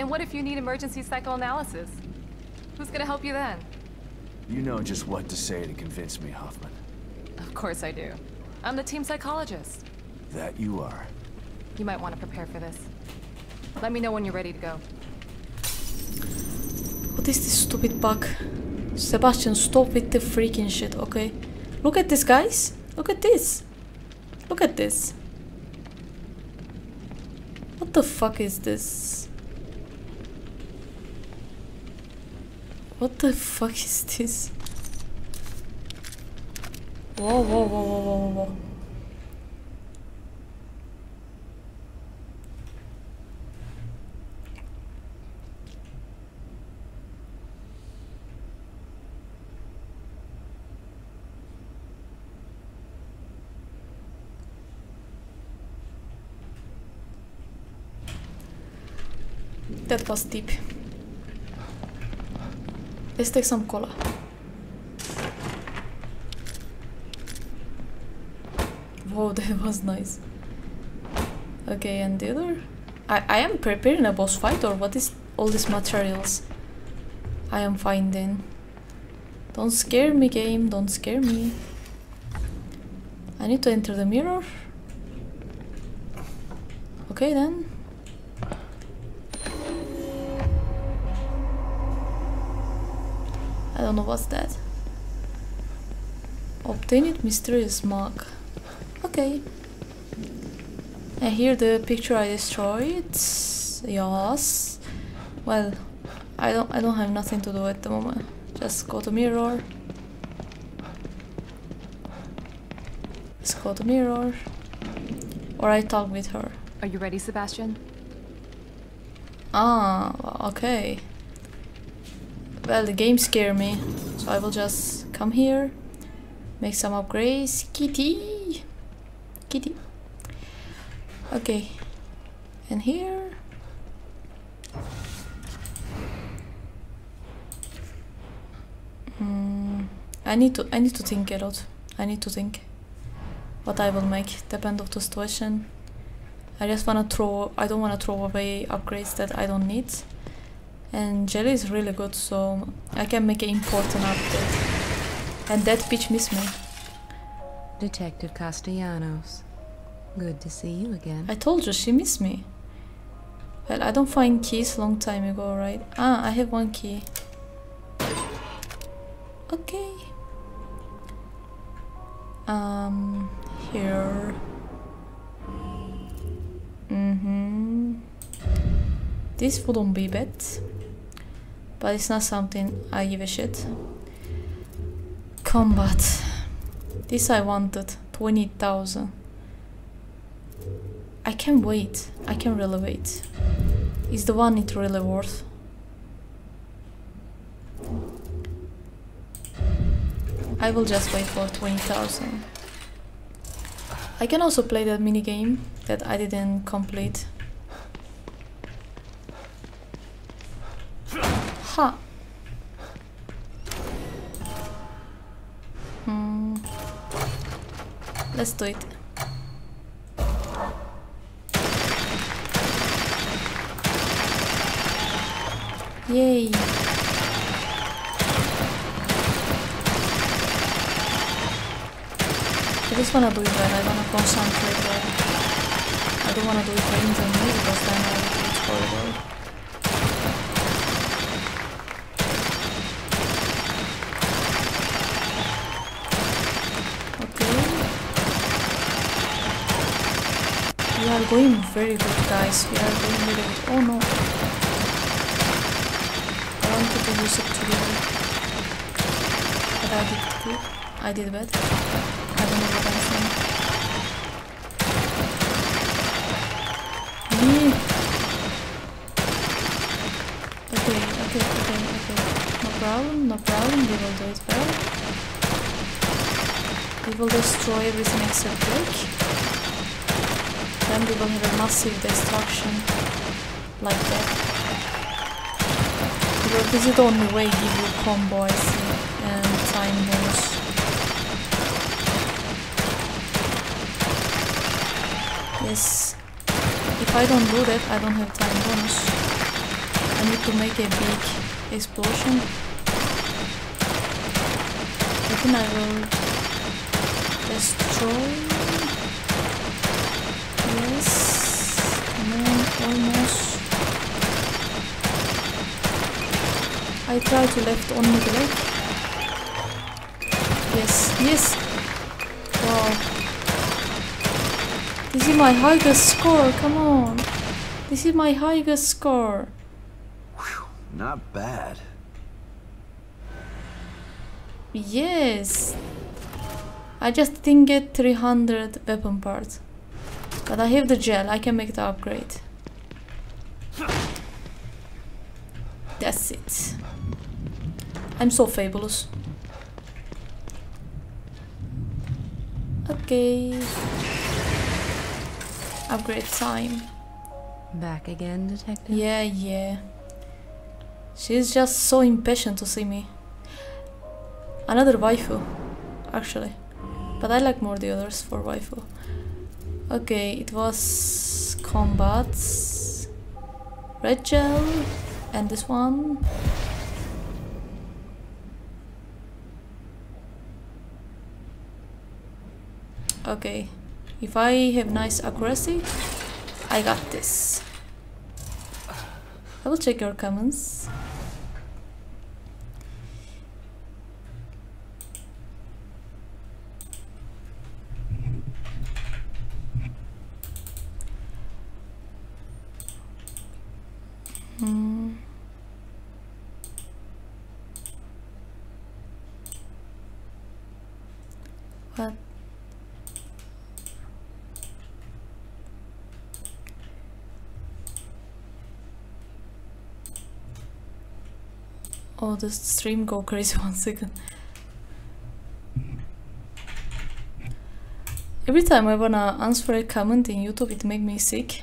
And what if you need emergency psychoanalysis? Who's going to help you then? You know just what to say to convince me, Hoffman. Of course I do. I'm the team psychologist. That you are. You might want to prepare for this. Let me know when you're ready to go. What is this stupid bug? Sebastian, stop with the freaking shit, okay? Look at this, guys. Look at this. Look at this. What the fuck is this? What the fuck is this? Wow. That was deep. Let's take some cola. Whoa, that was nice. Okay, and the other? I am preparing a boss fight, or what is all these materials I am finding? Don't scare me, game, don't scare me. I need to enter the mirror. Okay then. I don't know what's that. Obtained mysterious mug. Okay. And here the picture I destroyed. Yes. Well, I don't have nothing to do at the moment. Just go to mirror. Let's go to mirror. Or I talk with her. Are you ready, Sebastian? Ah, okay. Well, the game scared me, so I will just come here, make some upgrades. Kitty! Kitty! Okay, and here... I need to think a lot. I need to think what I will make, depend on the situation. I don't wanna throw away upgrades that I don't need. And jelly is really good, so I can make an important update. And that bitch missed me. Detective Castellanos, good to see you again. I told you, she missed me. Well, I don't find keys long time ago, right? Ah, I have one key. Okay. Here. This wouldn't be bad. But it's not something I give a shit. Combat. This I wanted. 20,000. I can wait. I can really wait. Is the one it really worth? I will just wait for 20,000. I can also play that minigame that I didn't complete. Ha! Let's do it. Yay! I just wanna do it well, I wanna concentrate well. I don't wanna do it for injury because then I will do it horrible. We are going very good, guys. We are going very good. Oh no! I wanted to use it together, but I did good. I did bad. I don't know what I'm saying. Okay. No problem. We will do it well. We will destroy everything except break. Then we will have a massive destruction like that. Because this is the only way give you convoys and time bonus. Yes. If I don't do that, I don't have time bonus. I need to make a big explosion. I think I will destroy. Yes, no, almost. I try to left on the leg. Yes. Wow. This is my highest score, come on. This is my highest score. Not bad. Yes. I just didn't get 300 weapon parts. But I have the gel, I can make the upgrade. That's it. I'm so fabulous. Okay. Upgrade time. Back again, detective? Yeah, yeah. She's just so impatient to see me. Another waifu, actually. But I like more the others for waifu. Okay, it was combats, red gel, and this one. Okay, if I have nice accuracy, I got this. I will check your comments. What? Oh, the stream go crazy 1 second. Every time I wanna answer a comment in YouTube, it makes me sick.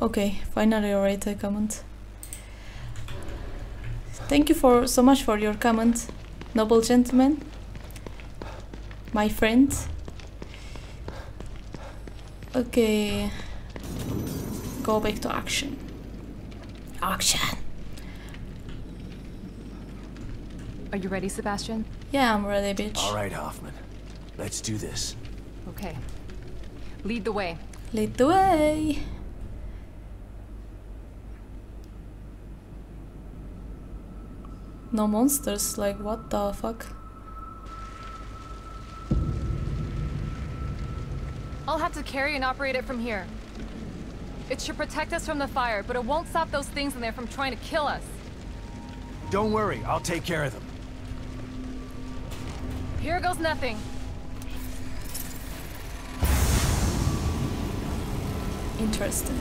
Okay, finally I read a comment. Thank you for so much for your comment, noble gentleman, my friend. Okay, go back to action. Action! Are you ready, Sebastian? Yeah, I'm ready, bitch. Alright, Hoffman. Let's do this. Okay. Lead the way. Lead the way! No monsters, like what the fuck? I'll have to carry and operate it from here. It should protect us from the fire, but it won't stop those things in there from trying to kill us. Don't worry, I'll take care of them. Here goes nothing. Interesting.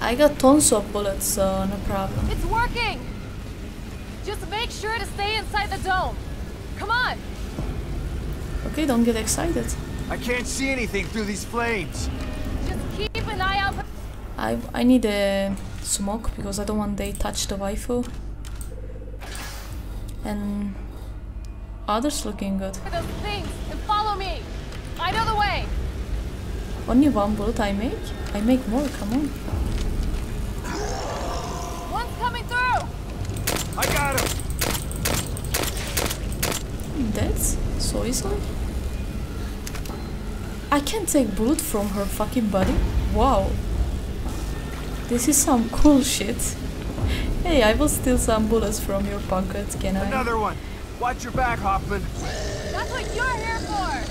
I got tons of bullets, so no problem. It's working! Just make sure to stay inside the dome. Come on! Okay, don't get excited. I can't see anything through these flames. Just keep an eye out. I need a smoke because I don't want they touch the waifu. And others looking good. Those things and follow me. I know the way. Only one bullet I make. I make more. Come on. One's coming through. I got him. That's so easily. I can't take bullet from her fucking body. Wow. This is some cool shit. Hey, I will steal some bullets from your pocket, can I? Another one. Watch your back, Hoffman. That's what you're here for.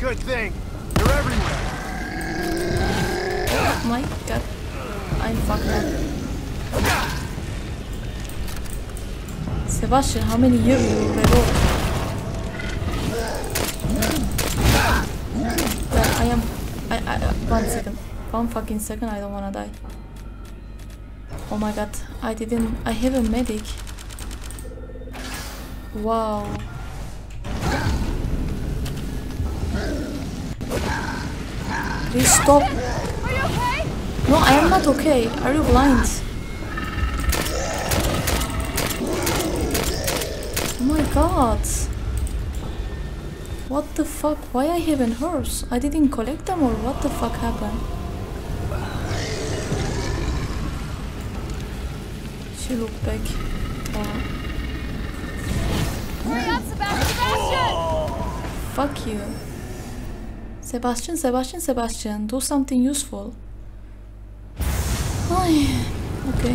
Good thing. You're everywhere. Oh my god. I'm fucked up. Sebastian, how many years will you play ball? One second. One fucking second, I don't wanna die. Oh my god, I have a medic. Wow. Please stop. Are you okay? No, I am not okay. Are you blind? Oh my god. What the fuck? Why I haven't hers? I didn't collect them or what the fuck happened? She looked back. Hurry up, Sebastian! Fuck you. Sebastian, Sebastian, Sebastian, do something useful. Okay.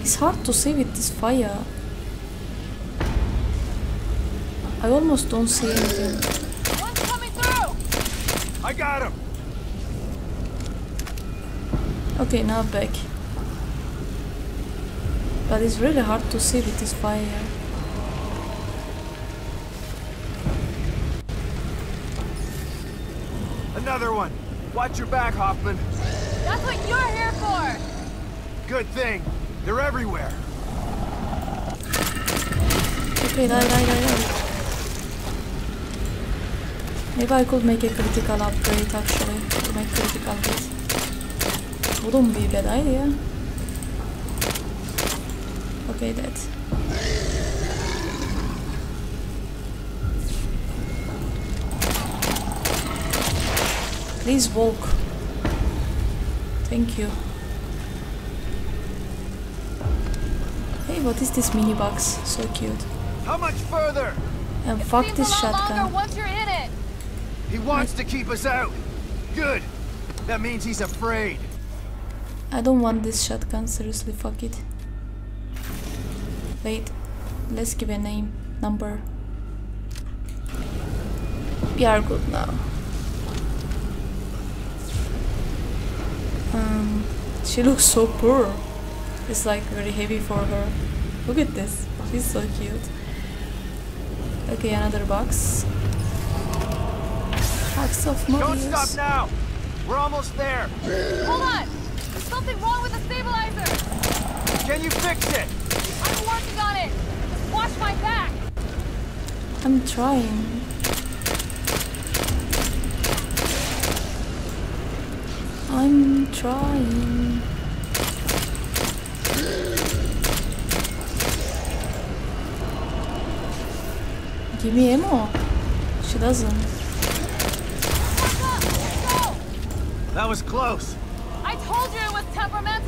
It's hard to see with this fire. I almost don't see anything. One's coming through! I got him! Okay, now back. But it's really hard to see with this fire. Another one! Watch your back, Hoffman! That's what you're here for! Good thing! They're everywhere! Okay, die. Maybe I could make a critical upgrade, actually. To make critical hit. Wouldn't be a bad idea. Okay, dead. Please walk. Thank you. Hey, what is this mini box? So cute. How much further? And fuck this shotgun. Once you're in it. He wants to keep us out. Good. That means he's afraid. I don't want this shotgun. Seriously, fuck it. Wait, let's give a name, number. We are good now. She looks so poor. It's like very heavy for her. Look at this. She's so cute. Okay, another box. Box of Mobius. Don't stop now. We're almost there. Hold on. There's something wrong with the stabilizer. Can you fix it? I'm working on it! Just watch my back! I'm trying. Give me ammo. She doesn't. Let's go. That was close. I told you it was temperamental!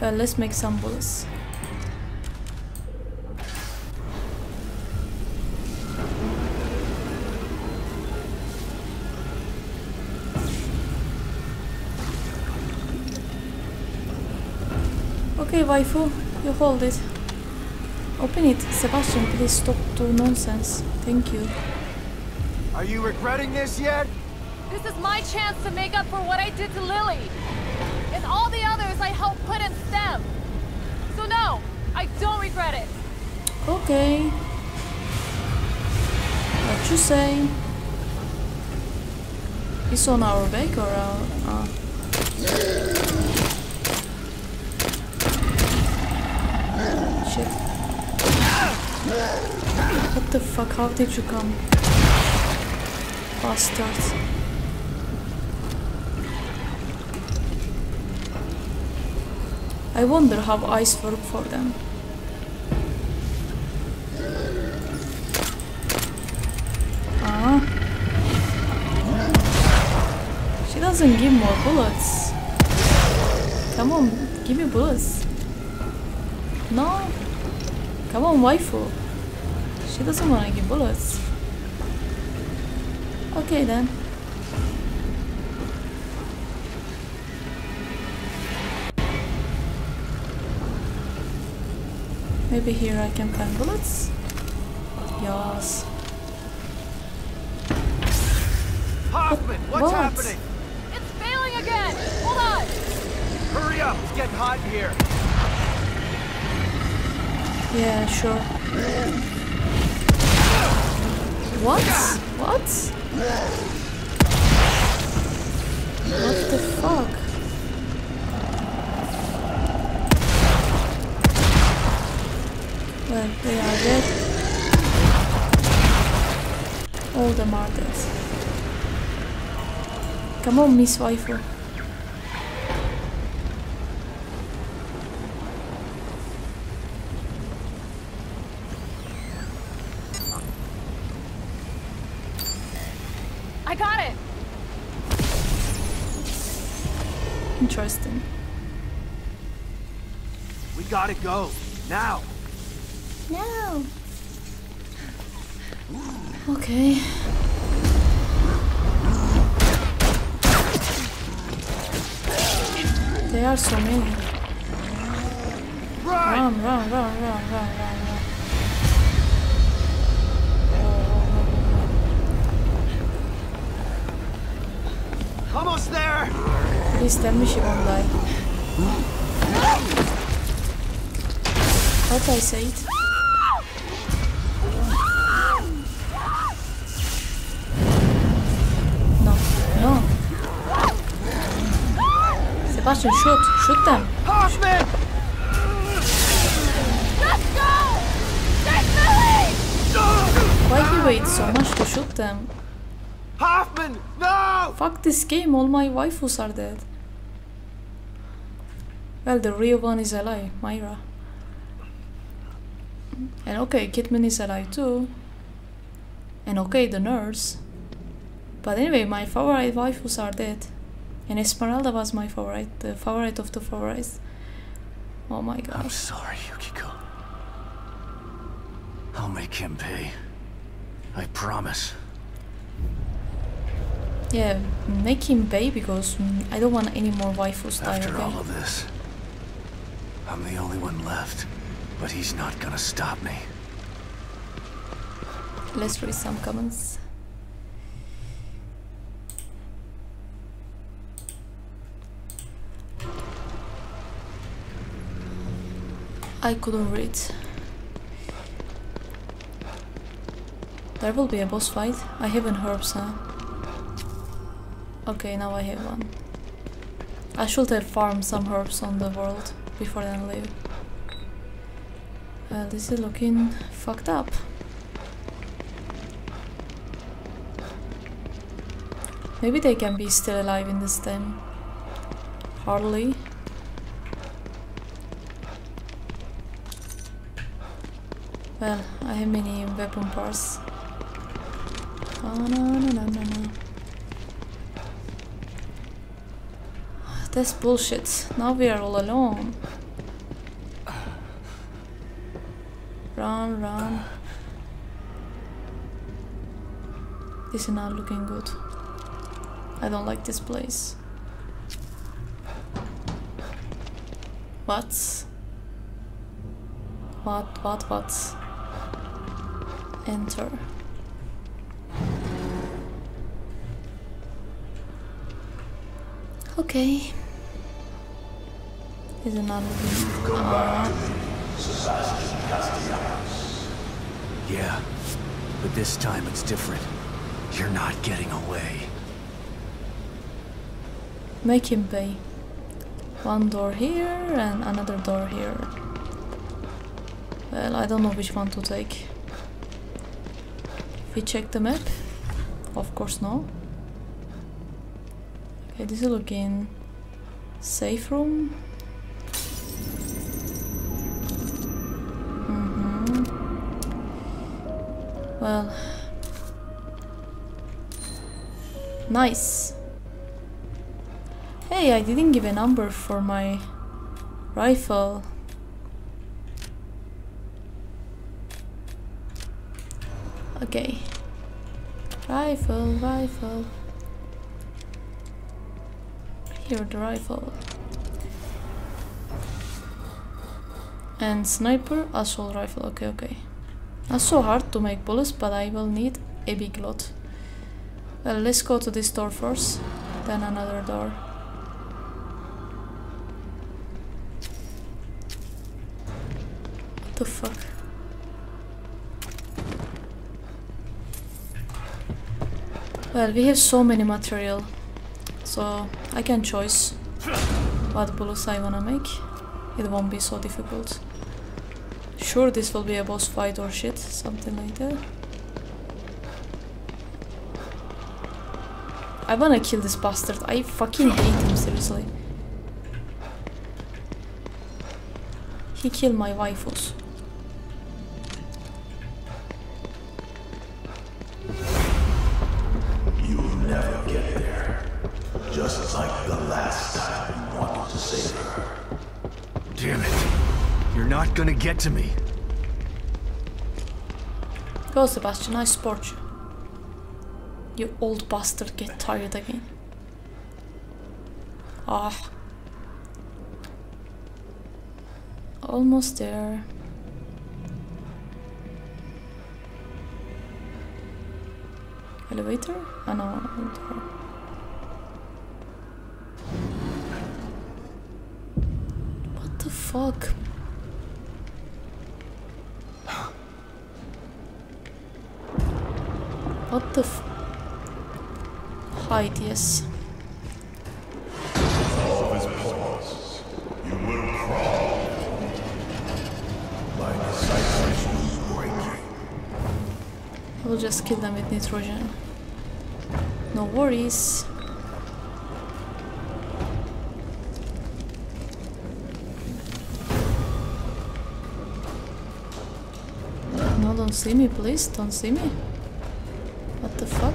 Let's make some bullets. Okay, waifu, you hold it. Open it. Sebastian, please stop doing nonsense. Thank you. Are you regretting this yet? This is my chance to make up for what I did to Lily. And all the others I helped put in STEM. So no, I don't regret it. Okay. What you say? It's on our back or our... Shit. What the fuck? How did you come? Bastards. I wonder how eyes work for them. She doesn't give more bullets. Come on, give me bullets. No. Come on, waifu. She doesn't want to give bullets. Okay then. Maybe here I can find bullets? Yes. Hoffman, what's happening? It's failing again! Hold on! Hurry up! It's getting hot in here! Yeah, sure. What? What? What the fuck? Well, they are dead. All them are dead. Come on, Miss Waifu. I got it! Interesting. We gotta go. Now! No. Okay. There are so many. Run. Almost there. Please STEM mi się online. What I said? No, no. Sebastian, shoot them. Hoffman! Let's go! Take the lead! Why he waits so much to shoot them? Hoffman, no! Fuck this game, all my waifus are dead. Well, the real one is alive, Myra. And okay, Kidman is alive too. And okay, the nurse. But anyway, my favorite waifus are dead. And Esmeralda was my favorite, the favorite of the favorites. Oh my god. I'm sorry, Yukiko. I'll make him pay. I promise. Yeah, make him pay because I don't want any more waifus die. After all of this, I'm the only one left, but he's not gonna stop me. Let's read some comments. I couldn't read. There will be a boss fight. I haven't heard, huh? Okay, now I have one. I should have farmed some herbs on the world before then leave. This is looking fucked up. Maybe they can be still alive in the STEM. Hardly. Well, I have many weapon parts. Oh, no, no, no, no, no. That's bullshit. Now we are all alone. Run, run. This is not looking good. I don't like this place. What? What? Enter. Okay. Is it not looking Sebastian Castellanos. Yeah, but this time it's different. You're not getting away. Make him pay. One door here and another door here. Well, I don't know which one to take. We check the map? Of course no. Okay, this is looking safe room. Well, nice. Hey, I didn't give a number for my rifle. Okay. Rifle. Here the rifle. And sniper, assault rifle, okay. Not so hard to make bullets, but I will need a big lot. Let's go to this door first, then another door. What the fuck? Well, we have so many material, so I can choose what bullets I wanna make. It won't be so difficult. Sure, this will be a boss fight or shit, something like that. I wanna kill this bastard. I fucking hate him, seriously. He killed my waifus. You'll never get there. Just like the last time you wanted to save her. Damn it. You're not gonna get to me. Go, Sebastian, I sport you. You old bastard, get tired again. Ah. Almost there. Elevator? Oh no, fuck? What the f... Hide, yes. We'll just kill them with nitrogen. No worries. No, don't see me, please. Don't see me. What the fuck?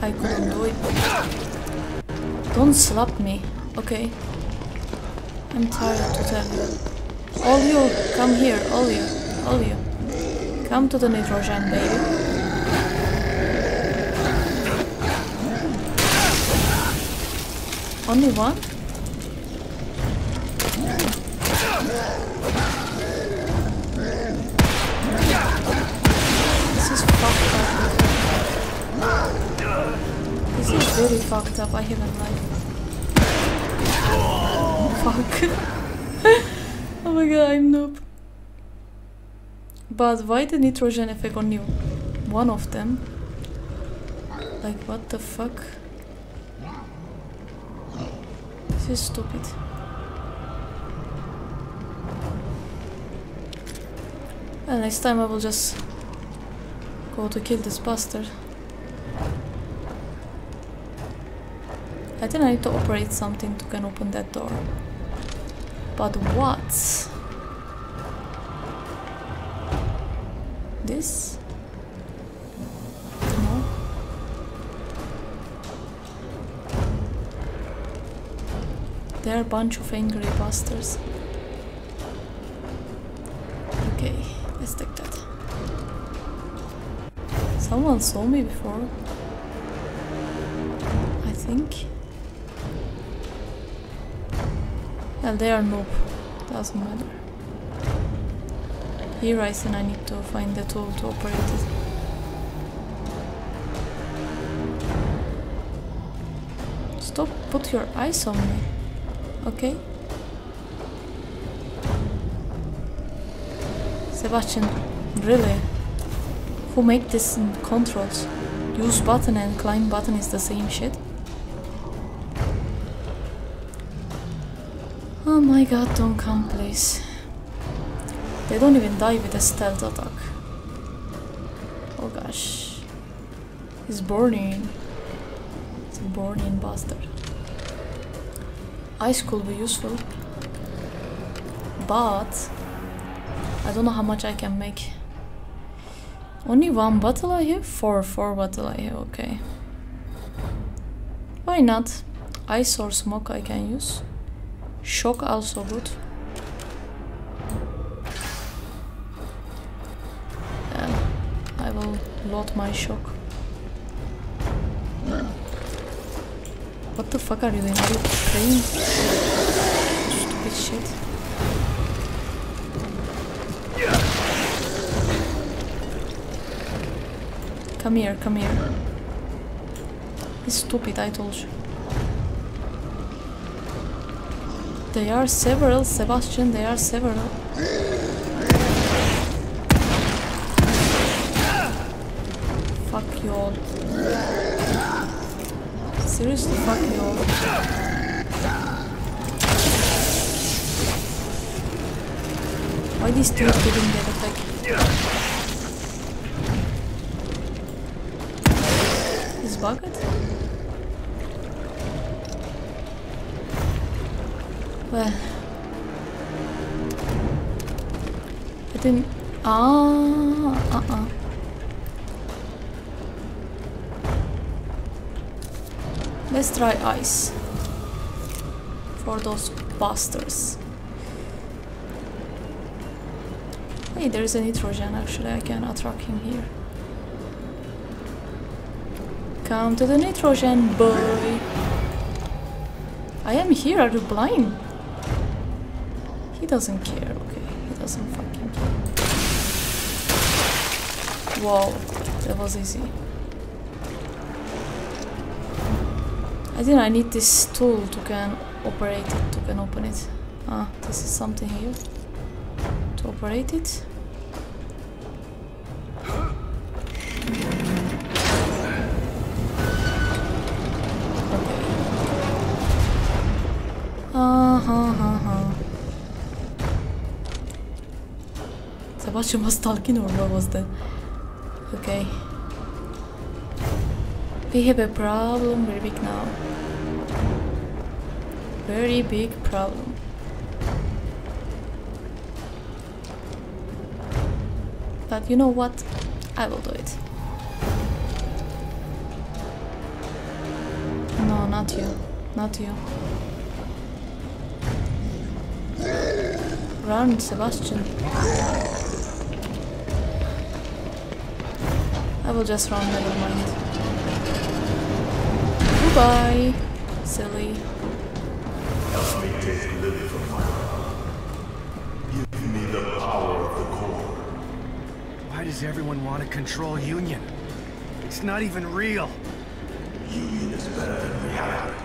I couldn't do it. Don't slap me. Okay. I'm tired to tell you. All you, come here, all you, come to the nitrogen, baby. Only one? This is fucked up. This is really fucked up. I haven't liked it. Fuck. Oh my god, I'm noob. But why the nitrogen effect on you? One of them? Like, what the fuck? This is stupid. And next time I will just go to kill this bastard. I think I need to operate something to can open that door. But what? This? No. They're a bunch of angry bastards. Okay, let's take that. Someone saw me before, I think. And they are noob, doesn't matter. Here I think I need to find the tool to operate it. Stop, put your eyes on me, okay? Sebastian, really? Who make this in controls? Use button and climb button is the same shit? Oh my god, don't come, please. They don't even die with a stealth attack. Oh gosh. He's burning. It's a burning bastard. Ice could be useful. But I don't know how much I can make. Only one bottle I have? Four bottle I have, okay. Why not? Ice or smoke I can use. Shock also good. I will load my shock. What the fuck are you doing? Are you playing? Stupid shit. Come here, come here. It's stupid, I told you. They are several, Sebastian, they are several. Fuck you all. Seriously, fuck you all. Why these things didn't get attacked? This bucket? Well, I didn't. Let's try ice for those bastards. Hey, there is a nitrogen. Actually, I can attract him here. Come to the nitrogen, boy. I am here. Are you blind? He doesn't care, okay? He doesn't fucking care. Whoa, that was easy. I think I need this tool to can operate it, to can open it. Ah, this is something here. To operate it. Sebastian was talking, or what was that? Okay. We have a problem, very big now. Very big problem. But you know what? I will do it. No, not you. Not you. Run, Sebastian. I will just run, never mind. Goodbye, silly. Help me take Lily from Myra. Give me the power of the core. Why does everyone want to control Union? It's not even real. Union is better than reality.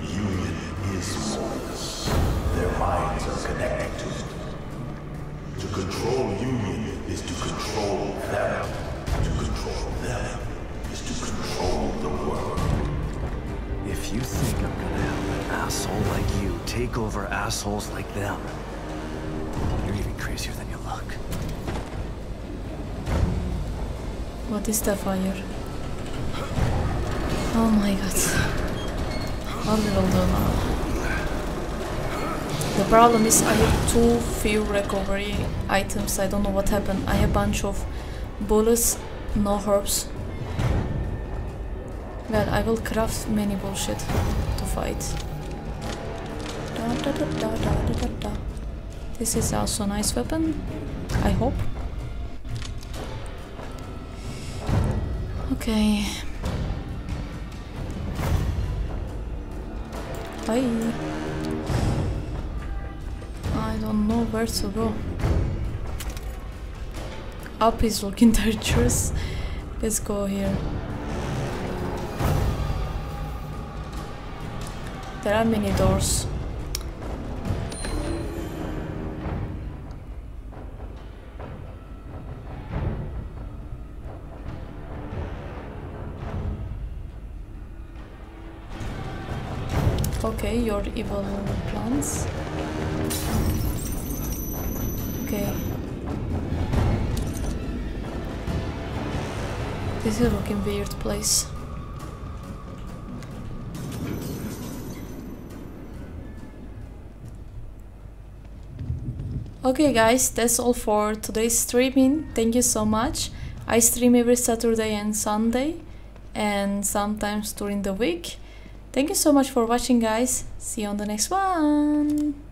Union is soulless. Their minds are connected to it. To control Union is to control them. To control them is to control the world. If you think I'm gonna have an asshole like you take over assholes like them, you're even crazier than you look. What is the fire? Oh my god. What will do now? The problem is I have too few recovery items. I don't know what happened. I have a bunch of bullets, no herbs. Well, I will craft many bullshit to fight. Da, da, da, da, da, da, da. This is also a nice weapon, I hope. Okay. Hi. I don't know where to go. Up is looking dangerous. Let's go here. There are many doors. Okay, your evil plans. Okay. This is a looking weird place. Okay guys, that's all for today's streaming. Thank you so much. I stream every Saturday and Sunday and sometimes during the week. Thank you so much for watching guys. See you on the next one.